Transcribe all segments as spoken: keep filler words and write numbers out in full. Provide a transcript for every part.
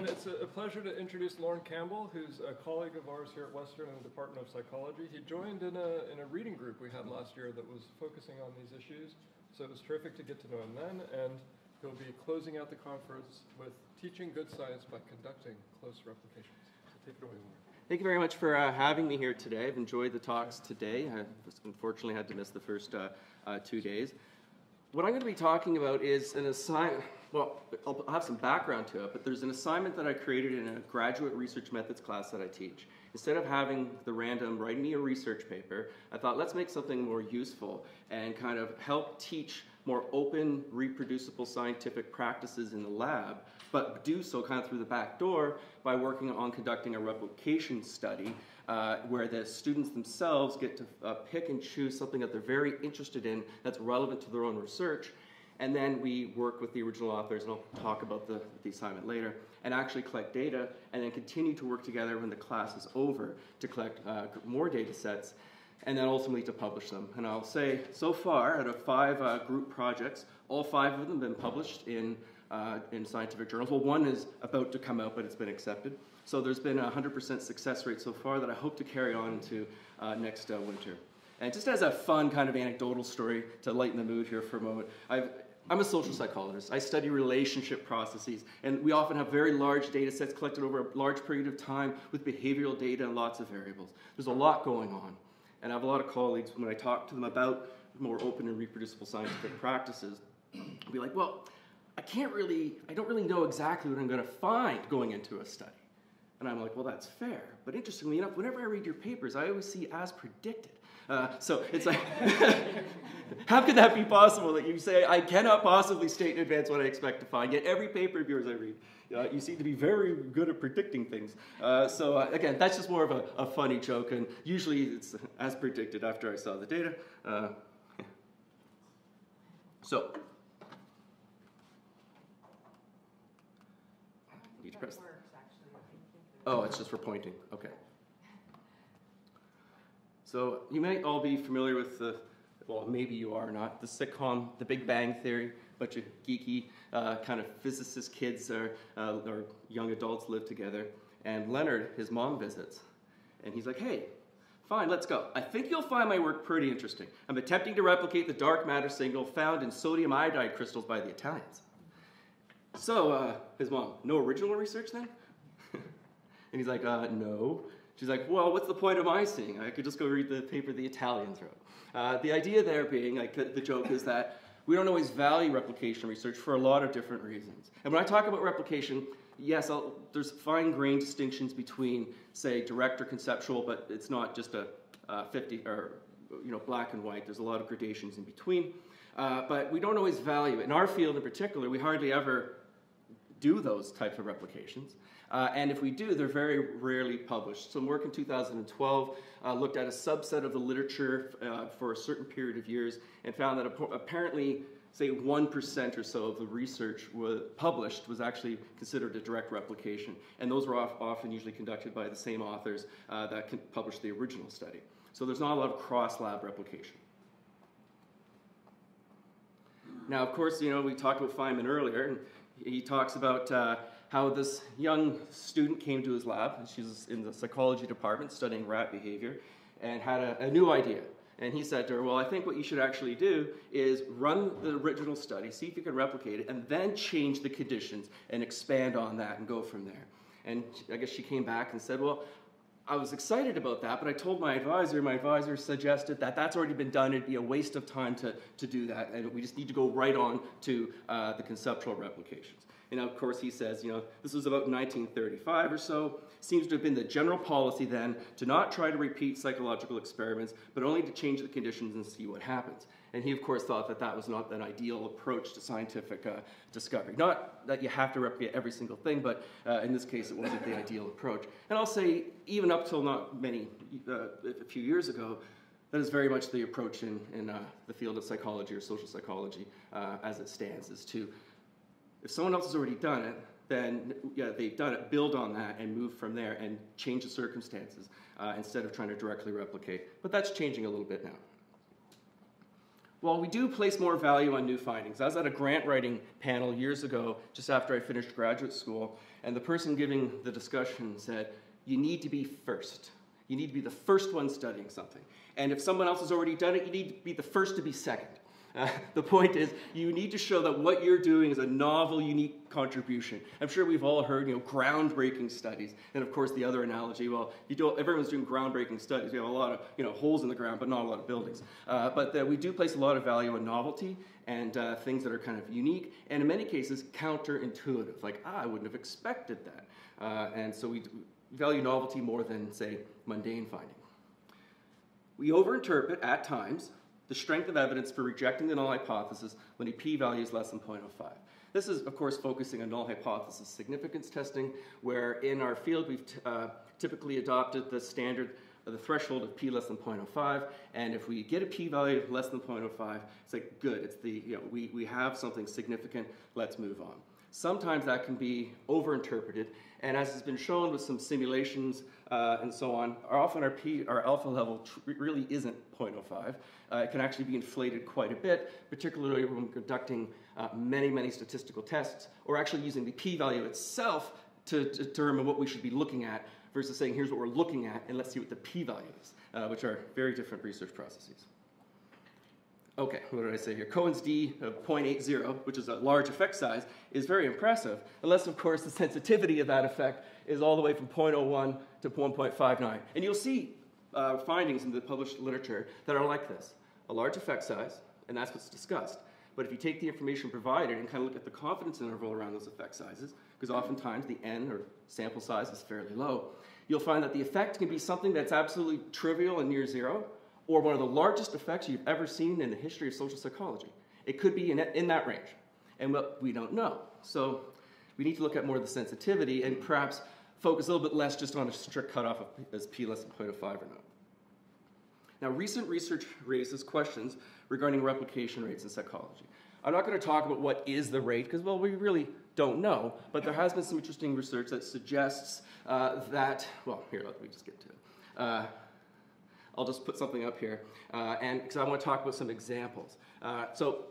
And it's a pleasure to introduce Lorne Campbell, who's a colleague of ours here at Western in the Department of Psychology. He joined in a, in a reading group we had last year that was focusing on these issues, so it was terrific to get to know him then, and he'll be closing out the conference with Teaching Good Science by Conducting Close Replications. So take it away, Lorne. Thank you very much for uh, having me here today. I've enjoyed the talks today. I unfortunately had to miss the first uh, uh, two days. What I'm going to be talking about is an assignment, well, I'll have some background to it, but there's an assignment that I created in a graduate research methods class that I teach. Instead of having the random write me a research paper, I thought let's make something more useful and kind of help teach more open, reproducible scientific practices in the lab, but do so kind of through the back door by working on conducting a replication study Uh, where the students themselves get to uh, pick and choose something that they're very interested in that's relevant to their own research, and then we work with the original authors, and I'll talk about the, the assignment later, and actually collect data, and then continue to work together when the class is over to collect uh, more data sets, and then ultimately to publish them. And I'll say, so far, out of five uh, group projects, all five of them have been published in Uh, in scientific journals. Well, one is about to come out, but it's been accepted. So there's been a one hundred percent success rate so far that I hope to carry on into uh, next uh, winter. And just as a fun kind of anecdotal story to lighten the mood here for a moment, I've, I'm a social psychologist. I study relationship processes, and we often have very large data sets collected over a large period of time with behavioral data and lots of variables. There's a lot going on. And I have a lot of colleagues, when I talk to them about more open and reproducible scientific practices, I'll be like, well, I can't really, I don't really know exactly what I'm going to find going into a study. And I'm like, well, that's fair. But interestingly enough, whenever I read your papers, I always see as predicted. Uh, so it's like, how could that be possible that you say, I cannot possibly state in advance what I expect to find, yet every paper of yours I read, uh, you seem to be very good at predicting things. Uh, so uh, again, that's just more of a, a funny joke, and usually it's as predicted after I saw the data. Uh, yeah. So. Need to press. Oh, it's just for pointing. Okay. So you may all be familiar with the, well, maybe you are not, the sitcom The Big Bang Theory. A bunch of geeky uh, kind of physicist kids or, uh, or young adults live together. And Leonard, his mom visits, and he's like, hey, fine, let's go. I think you'll find my work pretty interesting. I'm attempting to replicate the dark matter signal found in sodium iodide crystals by the Italians. So, uh, his mom, no original research then? And he's like, uh, no. She's like, well, what's the point of my seeing? I could just go read the paper the Italians wrote. Uh, the idea there being, like, the, the joke is that we don't always value replication research for a lot of different reasons. And when I talk about replication, yes, I'll, there's fine-grained distinctions between, say, direct or conceptual, but it's not just a uh, fifty or, you know, black and white. There's a lot of gradations in between. Uh, but we don't always value it. In our field in particular, we hardly ever do those types of replications. Uh, and if we do, they're very rarely published. Some work in two thousand twelve uh, looked at a subset of the literature uh, for a certain period of years and found that ap apparently, say, one percent or so of the research was published was actually considered a direct replication. And those were off often usually conducted by the same authors uh, that can publish the original study. So there's not a lot of cross-lab replication. Now, of course, you know, we talked about Feynman earlier, and he talks about uh, how this young student came to his lab, and she was in the psychology department studying rat behavior, and had a, a new idea. And he said to her, well, I think what you should actually do is run the original study, see if you can replicate it, and then change the conditions and expand on that and go from there. And I guess she came back and said, well, I was excited about that, but I told my advisor, my advisor suggested that that's already been done, it'd be a waste of time to, to do that, and we just need to go right on to uh, the conceptual replications. And of course he says, you know, this was about nineteen thirty-five or so, seems to have been the general policy then to not try to repeat psychological experiments, but only to change the conditions and see what happens. And he of course thought that that was not an ideal approach to scientific uh, discovery. Not that you have to replicate every single thing, but uh, in this case it wasn't the ideal approach. And I'll say, even up till not many, uh, a few years ago, that is very much the approach in, in uh, the field of psychology or social psychology uh, as it stands, is to, if someone else has already done it, then yeah, they've done it, build on that and move from there and change the circumstances uh, instead of trying to directly replicate. But that's changing a little bit now. While we do place more value on new findings, I was at a grant writing panel years ago, just after I finished graduate school, and the person giving the discussion said, you need to be first. You need to be the first one studying something. And if someone else has already done it, you need to be the first to be second. Uh, the point is, you need to show that what you're doing is a novel, unique contribution. I'm sure we've all heard, you know, groundbreaking studies. And of course, the other analogy, well, you do, everyone's doing groundbreaking studies. We have a lot of, you know, holes in the ground, but not a lot of buildings. Uh, but that we do place a lot of value on novelty and uh, things that are kind of unique, and in many cases, counterintuitive. Like, ah, I wouldn't have expected that. Uh, and so we value novelty more than, say, mundane finding. We overinterpret, at times, the strength of evidence for rejecting the null hypothesis when a p-value is less than zero point zero five. This is, of course, focusing on null hypothesis significance testing, where in our field we've t uh, typically adopted the standard, uh, the threshold of p less than zero point zero five, and if we get a p-value less than zero point zero five, it's like, good, it's the, you know, we, we have something significant, let's move on. Sometimes that can be overinterpreted, and as has been shown with some simulations uh, and so on, often our, P, our alpha level tr really isn't zero point zero five. Uh, it can actually be inflated quite a bit, particularly when conducting uh, many, many statistical tests, or actually using the p-value itself to, to determine what we should be looking at, versus saying, here's what we're looking at, and let's see what the p-value is, uh, which are very different research processes. Okay, what did I say here? Cohen's d of zero point eight zero, which is a large effect size, is very impressive, unless, of course, the sensitivity of that effect is all the way from zero point zero one to one point five nine. And you'll see uh, findings in the published literature that are like this. A large effect size, and that's what's discussed. But if you take the information provided and kind of look at the confidence interval around those effect sizes, because oftentimes the n, or sample size, is fairly low, you'll find that the effect can be something that's absolutely trivial and near zero, or one of the largest effects you've ever seen in the history of social psychology. It could be in, in that range, and what we don't know. So we need to look at more of the sensitivity and perhaps focus a little bit less just on a strict cutoff of as p less than zero point zero five or not. Now, recent research raises questions regarding replication rates in psychology. I'm not going to talk about what is the rate, because, well, we really don't know, but there has been some interesting research that suggests uh, that, well, here, let me just get to it. Uh, I'll just put something up here, uh, and because I want to talk about some examples. Uh, so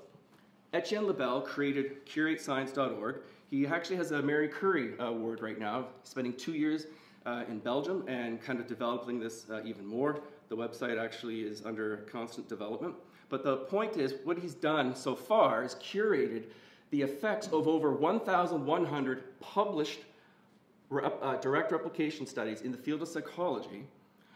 Etienne Lebel created curate science dot org. He actually has a Marie Curie award right now, spending two years uh, in Belgium and kind of developing this uh, even more. The website actually is under constant development. But the point is, what he's done so far is curated the effects of over one thousand one hundred published rep uh, direct replication studies in the field of psychology,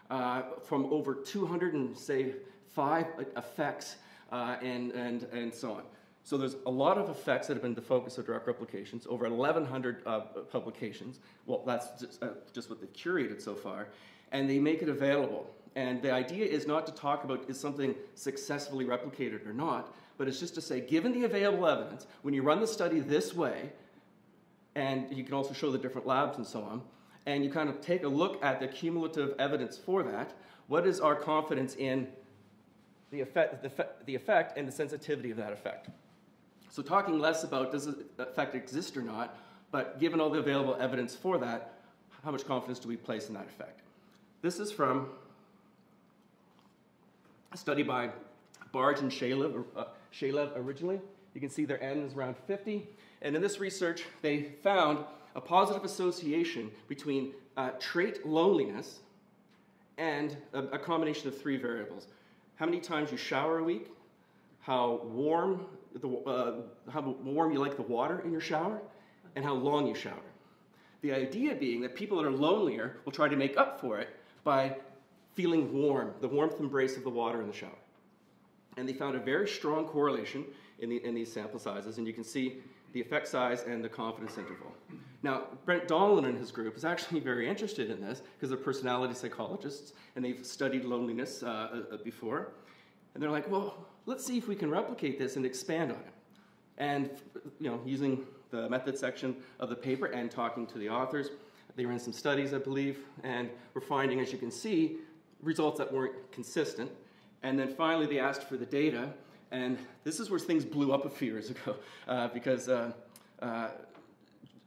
Uh, from over two hundred and say five effects uh, and, and, and so on. So there's a lot of effects that have been the focus of direct replications, over eleven hundred uh, publications. Well, that's just, uh, just what they've curated so far, and they make it available. And the idea is not to talk about is something successfully replicated or not, but it's just to say, given the available evidence, when you run the study this way, and you can also show the different labs and so on, and you kind of take a look at the cumulative evidence for that, what is our confidence in the effect, the effect, the effect and the sensitivity of that effect? So talking less about does the effect exist or not, but given all the available evidence for that, how much confidence do we place in that effect? This is from a study by Barge and Shalev, uh, Shalev originally. You can see their N is around fifty. And in this research, they found a positive association between uh, trait loneliness and a, a combination of three variables. How many times you shower a week, how warm, the, uh, how warm you like the water in your shower, and how long you shower. The idea being that people that are lonelier will try to make up for it by feeling warm, the warmth embrace of the water in the shower. And they found a very strong correlation in, the, in these sample sizes, and you can see the effect size and the confidence interval. Now, Brent Dolan and his group is actually very interested in this because they're personality psychologists and they've studied loneliness uh, uh, before. And they're like, well, let's see if we can replicate this and expand on it. And, you know, using the method section of the paper and talking to the authors, they ran some studies, I believe, and were finding, as you can see, results that weren't consistent. And then finally they asked for the data. And this is where things blew up a few years ago, uh, because uh, uh,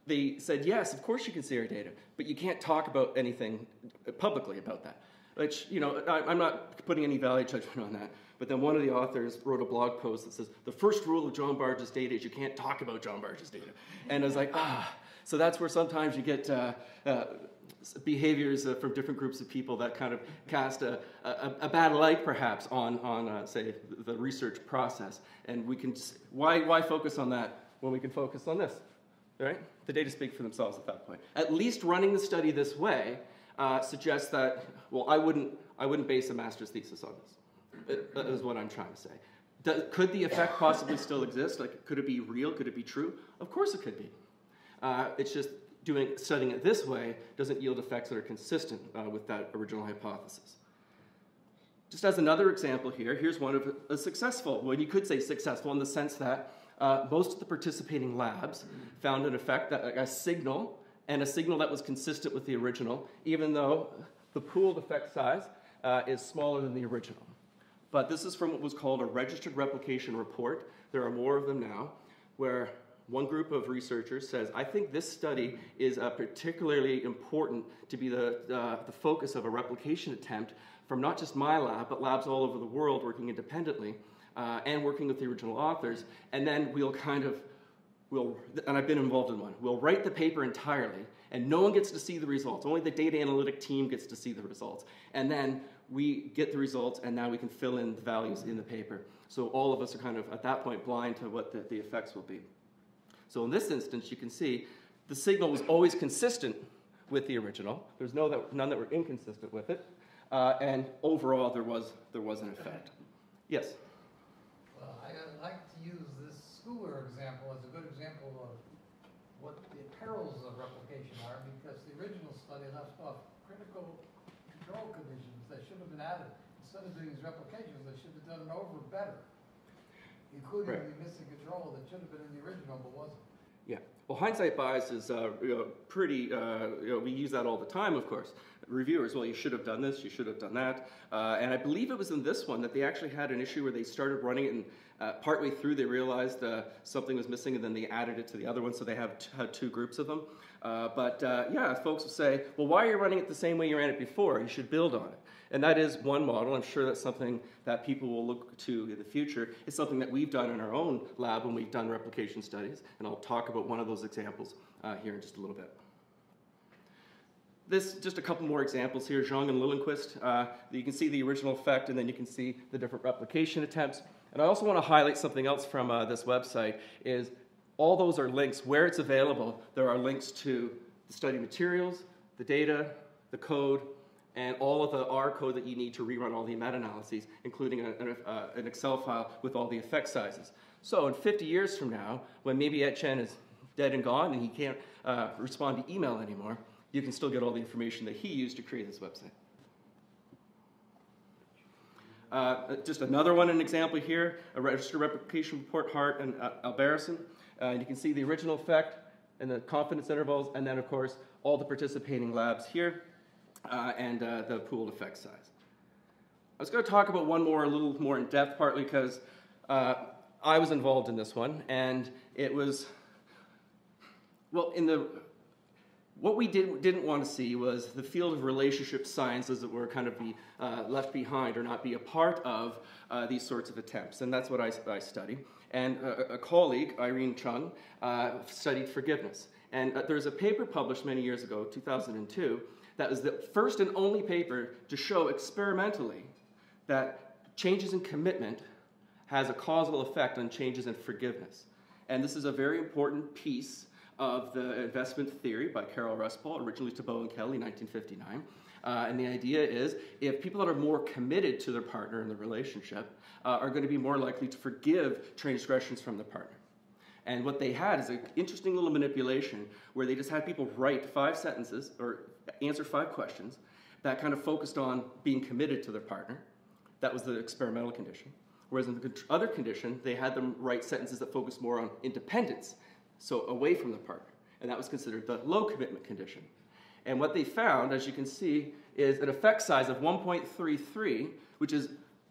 they said, yes, of course you can see our data, but you can't talk about anything publicly about that. Which, you know, I, I'm not putting any value judgment on that. But then one of the authors wrote a blog post that says, the first rule of John Barge's data is you can't talk about John Barge's data. And I was like, ah. So that's where sometimes you get uh, uh, behaviors uh, from different groups of people that kind of cast a, a, a bad light, perhaps, on, on uh, say, the research process. And we can, just, why, why focus on that when we can focus on this, right? The data speak for themselves at that point. At least running the study this way uh, suggests that, well, I wouldn't, I wouldn't base a master's thesis on this. That is what I'm trying to say. Does, could the effect possibly still exist? Like, could it be real? Could it be true? Of course it could be. Uh, it's just doing studying it this way doesn't yield effects that are consistent uh, with that original hypothesis. Just as another example here, here's one of a successful, well, you could say successful in the sense that uh, most of the participating labs found an effect, that, like a signal, and a signal that was consistent with the original, even though the pooled effect size uh, is smaller than the original. But this is from what was called a registered replication report. There are more of them now, where one group of researchers says, I think this study is uh, particularly important to be the, uh, the focus of a replication attempt from not just my lab, but labs all over the world working independently uh, and working with the original authors. And then we'll kind of, we'll, and I've been involved in one, we'll write the paper entirely and no one gets to see the results. Only the data analytic team gets to see the results. And then we get the results, and now we can fill in the values in the paper. So all of us are kind of, at that point, blind to what the, the effects will be. So in this instance, you can see the signal was always consistent with the original. There's no that, none that were inconsistent with it. Uh, and overall, there was, there was an effect. Yes? Well, I like to use this Schooler example as a good example of what the perils of replication are, because the original study left off critical control conditions that should have been added. Instead of doing these replications, they should have done it over better, including right. the missing control that should have been in the original but wasn't. Yeah. Well, hindsight bias is uh, you know, pretty, uh, you know, we use that all the time, of course. Reviewers, well, you should have done this, you should have done that. Uh, and I believe it was in this one that they actually had an issue where they started running it, and uh, partway through they realized uh, something was missing, and then they added it to the other one, so they have t had two groups of them. Uh, but uh, yeah, folks will say, well, why are you running it the same way you ran it before? You should build on it. And that is one model. I'm sure that's something that people will look to in the future. It's something that we've done in our own lab when we've done replication studies, and I'll talk about one of those examples uh, here in just a little bit. This, just a couple more examples here, Zhang and Lilienquist. Uh, you can see the original effect, and then you can see the different replication attempts. And I also want to highlight something else from uh, this website, is all those are links. Where it's available, there are links to the study materials, the data, the code, and all of the R code that you need to rerun all the meta-analyses, including a, a, uh, an Excel file with all the effect sizes. So in fifty years from now, when maybe Etienne is dead and gone and he can't uh, respond to email anymore, you can still get all the information that he used to create this website. Uh, just another one, an example here, a registered replication report, Hart and uh, Alberison. Uh, and you can see the original effect and the confidence intervals, and then, of course, all the participating labs here uh, and uh, the pooled effect size. I was going to talk about one more a little more in depth, partly because uh, I was involved in this one, and it was, well, in the what we did, didn't want to see was the field of relationship sciences that were kind of be uh, left behind or not be a part of uh, these sorts of attempts, and that's what I, I study. And a, a colleague, Irene Chung, uh, studied forgiveness. And uh, there was a paper published many years ago, two thousand two, that was the first and only paper to show experimentally that changes in commitment has a causal effect on changes in forgiveness. And this is a very important piece of the investment theory by Carol Rusbult, originally Thibaut and Kelley, nineteen fifty-nine. Uh, and the idea is if people that are more committed to their partner in the relationship uh, are going to be more likely to forgive transgressions from the partner. And what they had is an interesting little manipulation where they just had people write five sentences or answer five questions that kind of focused on being committed to their partner. That was the experimental condition. Whereas in the other condition, they had them write sentences that focused more on independence. So away from the partner, and that was considered the low commitment condition. And what they found, as you can see, is an effect size of one point three three, which is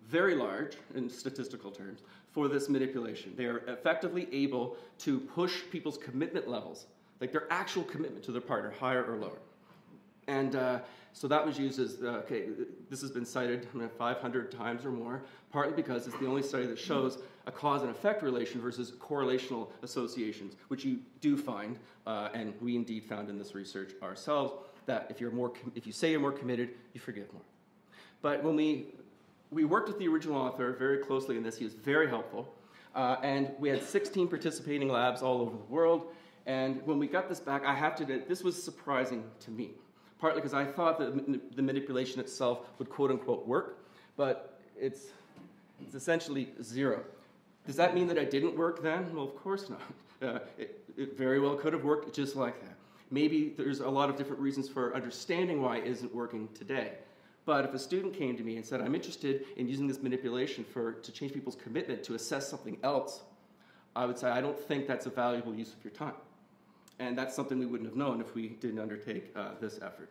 very large in statistical terms, for this manipulation. They are effectively able to push people's commitment levels, like their actual commitment to their partner, higher or lower. And uh, So that was used as, uh, okay, this has been cited I mean, five hundred times or more, partly because it's the only study that shows a cause and effect relation versus correlational associations, which you do find, uh, and we indeed found in this research ourselves, that if, you're more com if you say you're more committed, you forgive more. But when we, we worked with the original author very closely in this, he was very helpful, uh, and we had sixteen participating labs all over the world, and when we got this back, I have to admit, this was surprising to me. Partly because I thought that the manipulation itself would quote-unquote work, but it's, it's essentially zero. Does that mean that it didn't work then? Well, of course not. Uh, it, it very well could have worked just like that. Maybe there's a lot of different reasons for understanding why it isn't working today. But if a student came to me and said, I'm interested in using this manipulation for, to change people's commitment to assess something else, I would say, I don't think that's a valuable use of your time. And that's something we wouldn't have known if we didn't undertake uh, this effort.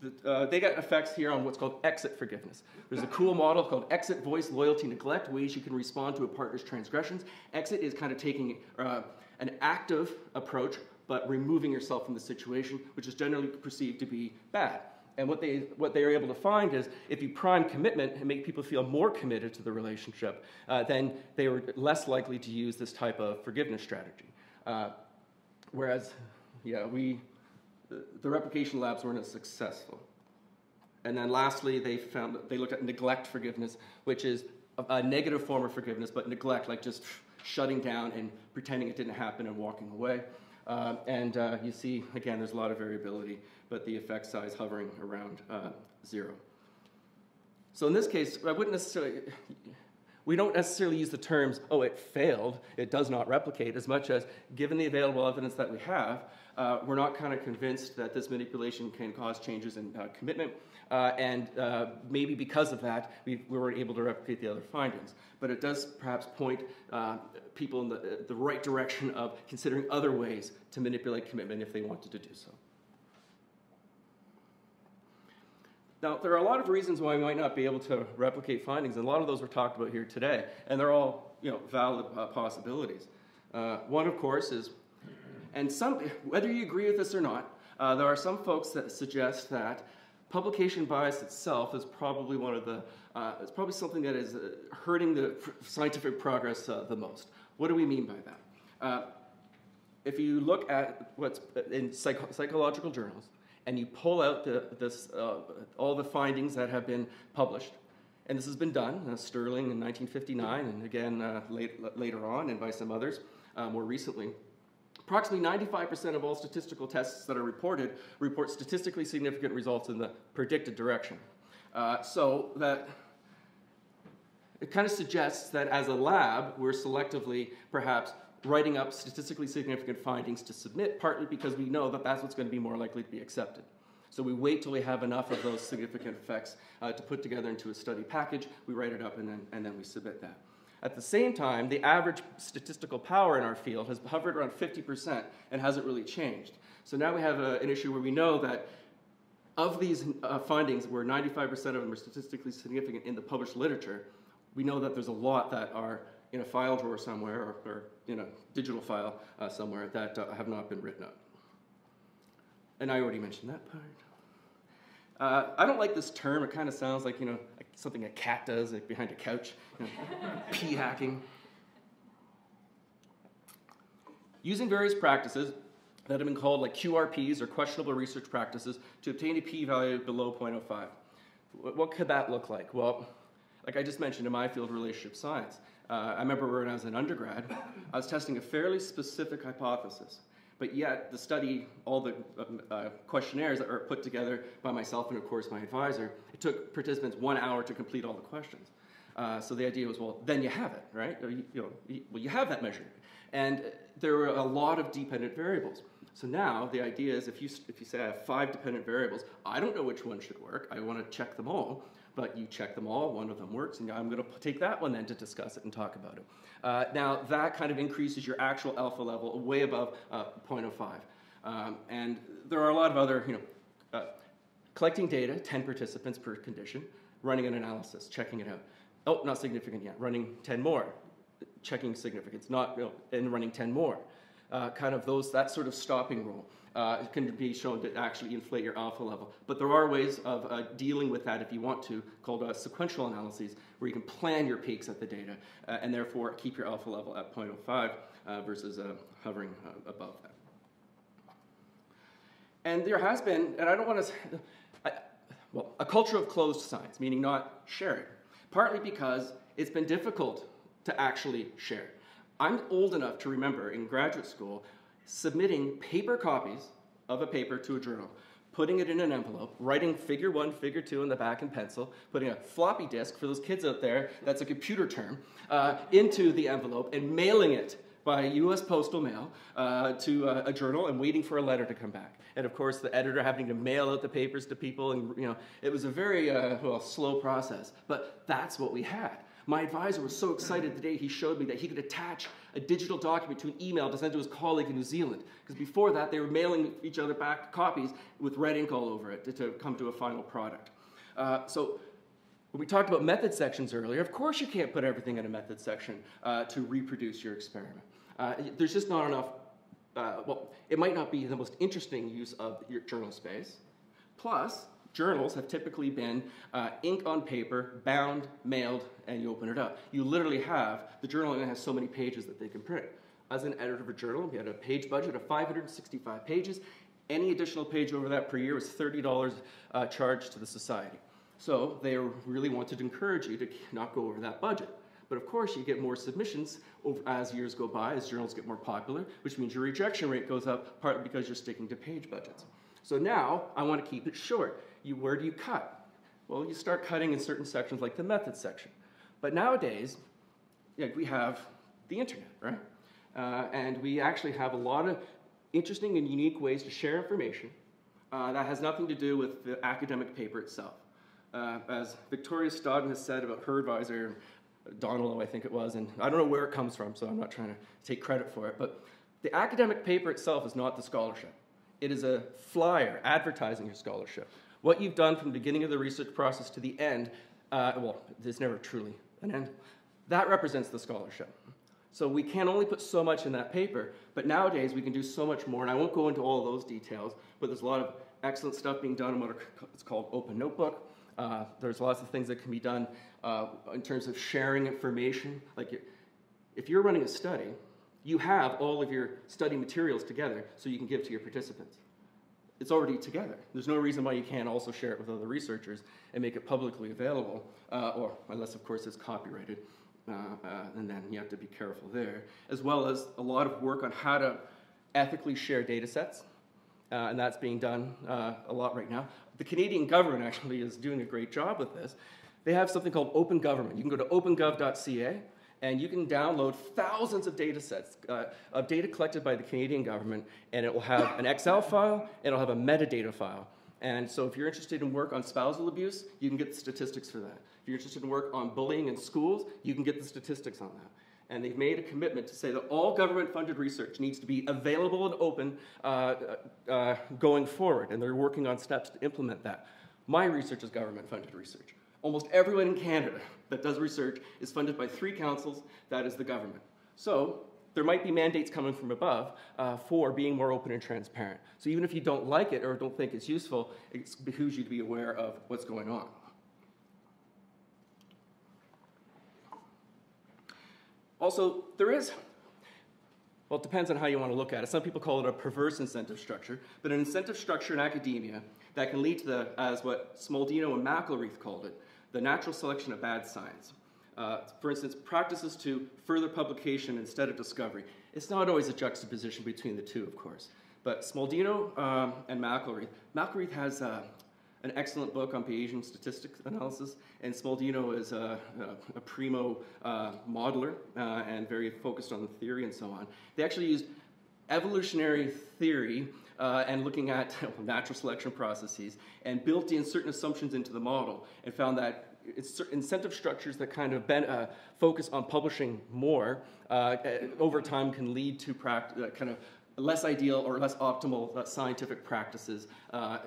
The, uh, they got effects here on what's called exit forgiveness. There's a cool model called exit, voice, loyalty, neglect, ways you can respond to a partner's transgressions. Exit is kind of taking uh, an active approach, but removing yourself from the situation, which is generally perceived to be bad. And what they, what they are able to find is if you prime commitment and make people feel more committed to the relationship, uh, then they were less likely to use this type of forgiveness strategy. Uh, whereas, yeah, we, the, the replication labs weren't as successful. And then lastly, they found, they looked at neglect forgiveness, which is a, a negative form of forgiveness, but neglect, like just shutting down and pretending it didn't happen and walking away. Uh, and uh, you see, again, there's a lot of variability, but the effect size hovering around uh, zero. So in this case, I wouldn't necessarily... We don't necessarily use the terms, oh, it failed, it does not replicate, as much as, given the available evidence that we have, uh, we're not kind of convinced that this manipulation can cause changes in uh, commitment, uh, and uh, maybe because of that, we, we weren't able to replicate the other findings. But it does perhaps point uh, people in the, the right direction of considering other ways to manipulate commitment if they wanted to do so. Now, there are a lot of reasons why we might not be able to replicate findings, and a lot of those were talked about here today, and they're all, you know, valid uh, possibilities. Uh, one, of course, is, and some, whether you agree with this or not, uh, there are some folks that suggest that publication bias itself is probably one of the, uh, it's probably something that is uh, hurting the scientific progress uh, the most. What do we mean by that? Uh, if you look at what's in psych psychological journals, and you pull out the, this, uh, all the findings that have been published. And this has been done, uh, Sterling in nineteen fifty-nine, and again uh, late, later on, and by some others uh, more recently. Approximately ninety-five percent of all statistical tests that are reported report statistically significant results in the predicted direction. Uh, so that it kind of suggests that as a lab, we're selectively perhaps writing up statistically significant findings to submit, partly because we know that that's what's going to be more likely to be accepted. So we wait till we have enough of those significant effects uh, to put together into a study package, we write it up, and then, and then we submit that. At the same time, the average statistical power in our field has hovered around fifty percent and hasn't really changed. So now we have a, an issue where we know that of these uh, findings, where ninety-five percent of them are statistically significant in the published literature, we know that there's a lot that are in a file drawer somewhere, or, or in a digital file uh, somewhere that uh, have not been written up. And I already mentioned that part. Uh, I don't like this term. It kind of sounds like, you know, like something a cat does, like behind a couch, you know, pee hacking. Using various practices that have been called like Q R Ps, or questionable research practices, to obtain a p-value below zero point zero five. What could that look like? Well, like I just mentioned in my field, relationship science, Uh, I remember when I was an undergrad, I was testing a fairly specific hypothesis, but yet the study, all the um, uh, questionnaires that were put together by myself and, of course, my advisor, it took participants one hour to complete all the questions. Uh, so the idea was, well, then you have it, right? Or, you, you know, you, well, you have that measure. And there were a lot of dependent variables. So now the idea is if you, if you say I have five dependent variables, I don't know which one should work, I want to check them all. But you check them all, one of them works, and I'm going to take that one then to discuss it and talk about it. Uh, now, that kind of increases your actual alpha level way above uh, zero point zero five. Um, and there are a lot of other, you know, uh, collecting data, ten participants per condition, running an analysis, checking it out. Oh, not significant yet. Running ten more, checking significance, not, you know, and running ten more. Uh, kind of those, that sort of stopping rule. uh, it can be shown to actually inflate your alpha level. But there are ways of uh, dealing with that if you want to, called uh, sequential analyses, where you can plan your peaks at the data uh, and therefore keep your alpha level at zero point zero five uh, versus uh, hovering uh, above that. And there has been, and I don't want to say, I, well, a culture of closed science, meaning not sharing, partly because it's been difficult to actually share. I'm old enough to remember in graduate school submitting paper copies of a paper to a journal, putting it in an envelope, writing figure one, figure two in the back in pencil, putting a floppy disk, for those kids out there, that's a computer term, uh, into the envelope and mailing it by U S postal mail uh, to uh, a journal and waiting for a letter to come back. And of course the editor having to mail out the papers to people, and you know, it was a very uh, well, slow process, but that's what we had. My advisor was so excited the day he showed me that he could attach a digital document to an email to send to his colleague in New Zealand, because before that they were mailing each other back copies with red ink all over it to, to come to a final product. Uh, so when we talked about method sections earlier, of course you can't put everything in a method section uh, to reproduce your experiment. Uh, there's just not enough, uh, well, it might not be the most interesting use of your journal space. Plus, journals have typically been uh, ink on paper, bound, mailed, and you open it up. You literally have, the journal only has so many pages that they can print. As an editor of a journal, we had a page budget of five hundred sixty-five pages. Any additional page over that per year was thirty dollars uh, charged to the society. So they really wanted to encourage you to not go over that budget. But of course you get more submissions over, as years go by, as journals get more popular, which means your rejection rate goes up, partly because you're sticking to page budgets. So now I want to keep it short. You, where do you cut? Well, you start cutting in certain sections like the method section. But nowadays, you know, we have the internet, right? Uh, and we actually have a lot of interesting and unique ways to share information uh, that has nothing to do with the academic paper itself. Uh, as Victoria Stodden has said about her advisor, Donilo, I think it was, and I don't know where it comes from, so I'm not trying to take credit for it, but the academic paper itself is not the scholarship. It is a flyer advertising your scholarship. What you've done from the beginning of the research process to the end, uh, well, there's never truly an end, that represents the scholarship. So we can only put so much in that paper, but nowadays we can do so much more, and I won't go into all those details, but there's a lot of excellent stuff being done in what is called Open Notebook. Uh, there's lots of things that can be done uh, in terms of sharing information. Like if you're running a study, you have all of your study materials together so you can give to your participants. It's already together. There's no reason why you can't also share it with other researchers and make it publicly available, uh, or unless of course it's copyrighted, uh, uh, and then you have to be careful there, as well as a lot of work on how to ethically share data sets. Uh, and that's being done uh, a lot right now. The Canadian government actually is doing a great job with this. They have something called Open Government. You can go to open gov dot c a and you can download thousands of data sets uh, of data collected by the Canadian government, and it will have an Excel file, it'll have a metadata file. And so if you're interested in work on spousal abuse, you can get the statistics for that. If you're interested in work on bullying in schools, you can get the statistics on that. And they've made a commitment to say that all government-funded research needs to be available and open uh, uh, going forward, and they're working on steps to implement that. My research is government-funded research. Almost everyone in Canada that does research is funded by three councils, that is the government. So there might be mandates coming from above uh, for being more open and transparent. So even if you don't like it or don't think it's useful, it behooves you to be aware of what's going on. Also, there is, well, it depends on how you want to look at it. Some people call it a perverse incentive structure, but an incentive structure in academia that can lead to the, as what Smaldino and McElreath called it, the natural selection of bad science. Uh, for instance, practices to further publication instead of discovery. It's not always a juxtaposition between the two, of course. But Smaldino um, and McElreath, McElreath has uh, an excellent book on Bayesian statistics analysis, and Smaldino is a, a, a primo uh, modeler uh, and very focused on the theory and so on. They actually used evolutionary theory uh, and looking at natural selection processes and built in certain assumptions into the model, and found that it's incentive structures that kind of been, uh, focus on publishing more uh, over time can lead to practice, uh, kind of less ideal or less optimal uh, scientific practices uh,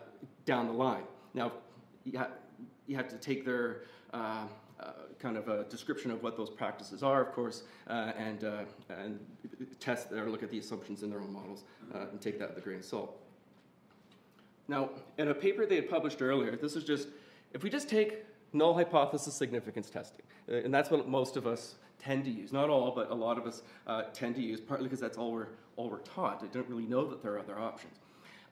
down the line. Now, you, ha you have to take their uh, uh, kind of a description of what those practices are, of course, uh, and, uh, and test or look at the assumptions in their own models uh, and take that with a grain of salt. Now, in a paper they had published earlier, this is just, if we just take null hypothesis significance testing, and that's what most of us tend to use, not all, but a lot of us uh, tend to use, partly because that's all we're, all we're taught. I don't really know that there are other options.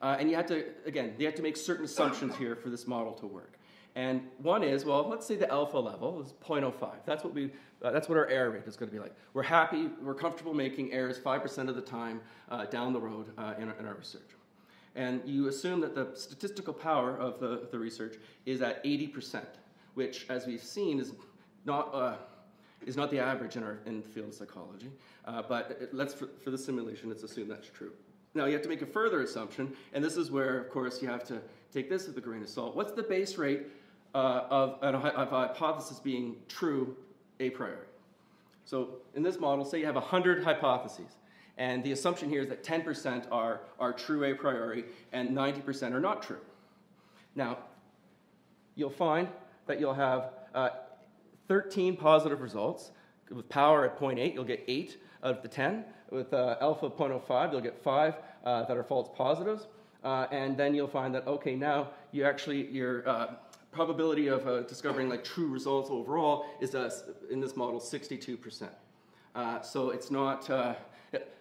Uh, and you had to, again, you had to make certain assumptions here for this model to work. And one is, well, let's say the alpha level is zero point zero five. That's what, we, uh, that's what our error rate is going to be like. We're happy, we're comfortable making errors five percent of the time uh, down the road uh, in, our, in our research. And you assume that the statistical power of the, the research is at eighty percent, which, as we've seen, is not, uh, is not the average in, our, in the field of psychology. Uh, but it, let's, for, for the simulation, let's assume that's true. Now, you have to make a further assumption, and this is where, of course, you have to take this with a grain of salt. What's the base rate Uh, of, of a hypothesis being true a priori? So in this model, say you have one hundred hypotheses, and the assumption here is that ten percent are, are true a priori, and ninety percent are not true. Now, you'll find that you'll have uh, thirteen positive results. With power at zero point eight, you'll get eight out of the ten. With uh, alpha zero point zero five, you'll get five uh, that are false positives. Uh, and then you'll find that, okay, now you actually, you're... Uh, probability of uh, discovering like true results overall is uh, in this model sixty-two percent. Uh, so it's not, uh, it,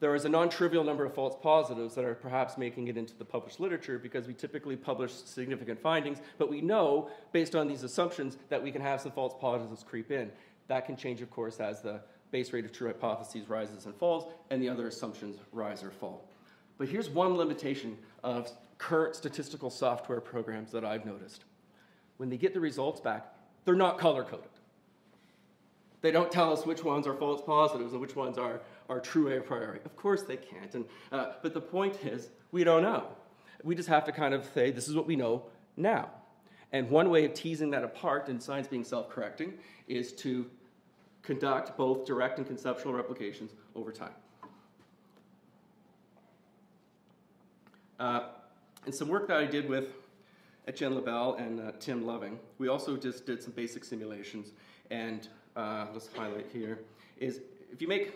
there is a non-trivial number of false positives that are perhaps making it into the published literature because we typically publish significant findings, but we know based on these assumptions that we can have some false positives creep in. That can change, of course, as the base rate of true hypotheses rises and falls and the other assumptions rise or fall. But here's one limitation of current statistical software programs that I've noticed. When they get the results back, they're not color-coded. They don't tell us which ones are false positives and which ones are, are true a priori. Of course they can't. And, uh, but the point is, we don't know. We just have to kind of say, this is what we know now. And one way of teasing that apart, and science being self-correcting, is to conduct both direct and conceptual replications over time. Uh, and some work that I did with Etienne Lebel and uh, Tim Loving, we also just did some basic simulations, and uh, let's highlight here, is if you make,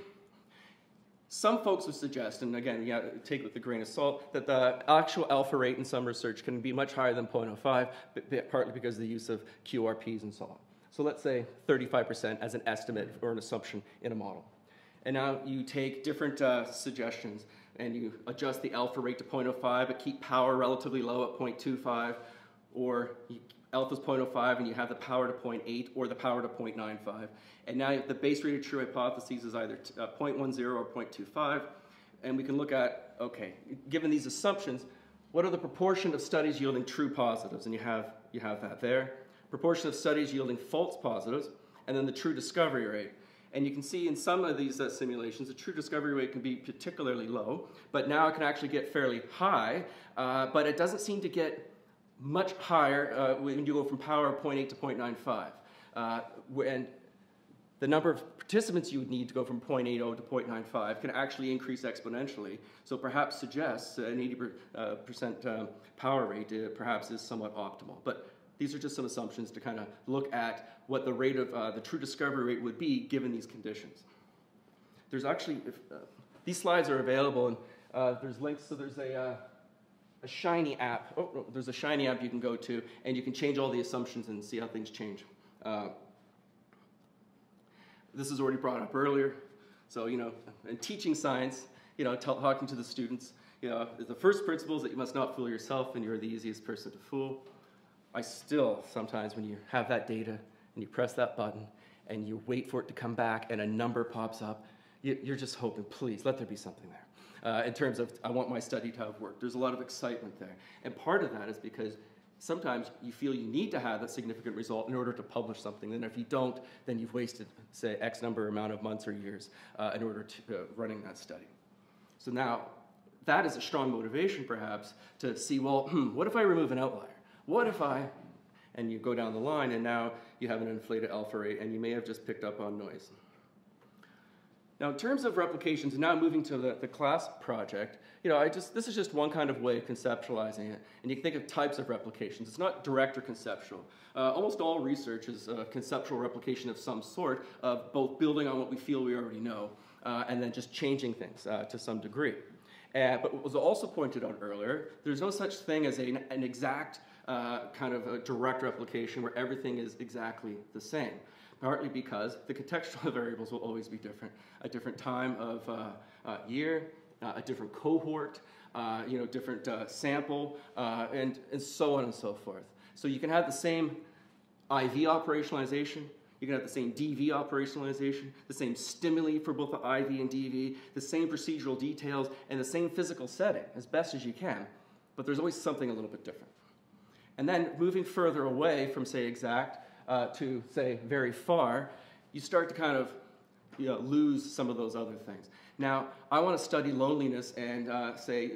some folks would suggest, and again, you have to take with a grain of salt, that the actual alpha rate in some research can be much higher than zero point zero five, but partly because of the use of Q R Ps and so on. So let's say thirty-five percent as an estimate or an assumption in a model. And now you take different uh, suggestions and you adjust the alpha rate to zero point zero five, but keep power relatively low at zero point two five, or alpha is zero point zero five and you have the power to zero point eight or the power to zero point nine five. And now the base rate of true hypotheses is either uh, zero point one zero or zero point two five. And we can look at, okay, given these assumptions, what are the proportion of studies yielding true positives? And you have, you have that there. Proportion of studies yielding false positives, and then the true discovery rate. And you can see in some of these uh, simulations, the true discovery rate can be particularly low, but now it can actually get fairly high, uh, but it doesn't seem to get much higher uh, when you go from power of zero point eight to zero point nine five. Uh, and the number of participants you would need to go from zero point eight zero to zero point nine five can actually increase exponentially, so perhaps suggests an eighty percent uh, power rate uh, perhaps is somewhat optimal. But these are just some assumptions to kind of look at what the rate of uh, the true discovery rate would be given these conditions. There's actually, if, uh, these slides are available and uh, there's links, so there's a, uh, a Shiny app, oh, no, there's a Shiny app you can go to and you can change all the assumptions and see how things change. Uh, this is already brought up earlier, so you know, in teaching science, you know, talking to the students, you know, the first principle is that you must not fool yourself and you're the easiest person to fool. I still, sometimes when you have that data and you press that button and you wait for it to come back and a number pops up, you're just hoping, please, let there be something there. Uh, in terms of, I want my study to have worked. There's a lot of excitement there. And part of that is because sometimes you feel you need to have that significant result in order to publish something. And if you don't, then you've wasted, say, X number amount of months or years uh, in order to uh, running that study. So now, that is a strong motivation, perhaps, to see, well, what if I remove an outlier? What if I, and you go down the line and now you have an inflated alpha rate and you may have just picked up on noise. Now in terms of replications, now moving to the, the class project, you know, I just, this is just one kind of way of conceptualizing it. And you can think of types of replications. It's not direct or conceptual. Uh, almost all research is a conceptual replication of some sort of both building on what we feel we already know uh, and then just changing things uh, to some degree. Uh, but what was also pointed out earlier, there's no such thing as a, an exact uh, kind of a direct replication where everything is exactly the same, partly because the contextual variables will always be different. A different time of uh, uh, year, uh, a different cohort, uh, you know, different uh, sample, uh, and, and so on and so forth. So you can have the same I V operationalization, you can have the same D V operationalization, the same stimuli for both the I V and D V, the same procedural details, and the same physical setting as best as you can, but there's always something a little bit different. And then moving further away from, say, exact uh, to, say, very far, you start to kind of you know, lose some of those other things. Now, I want to study loneliness and, uh, say,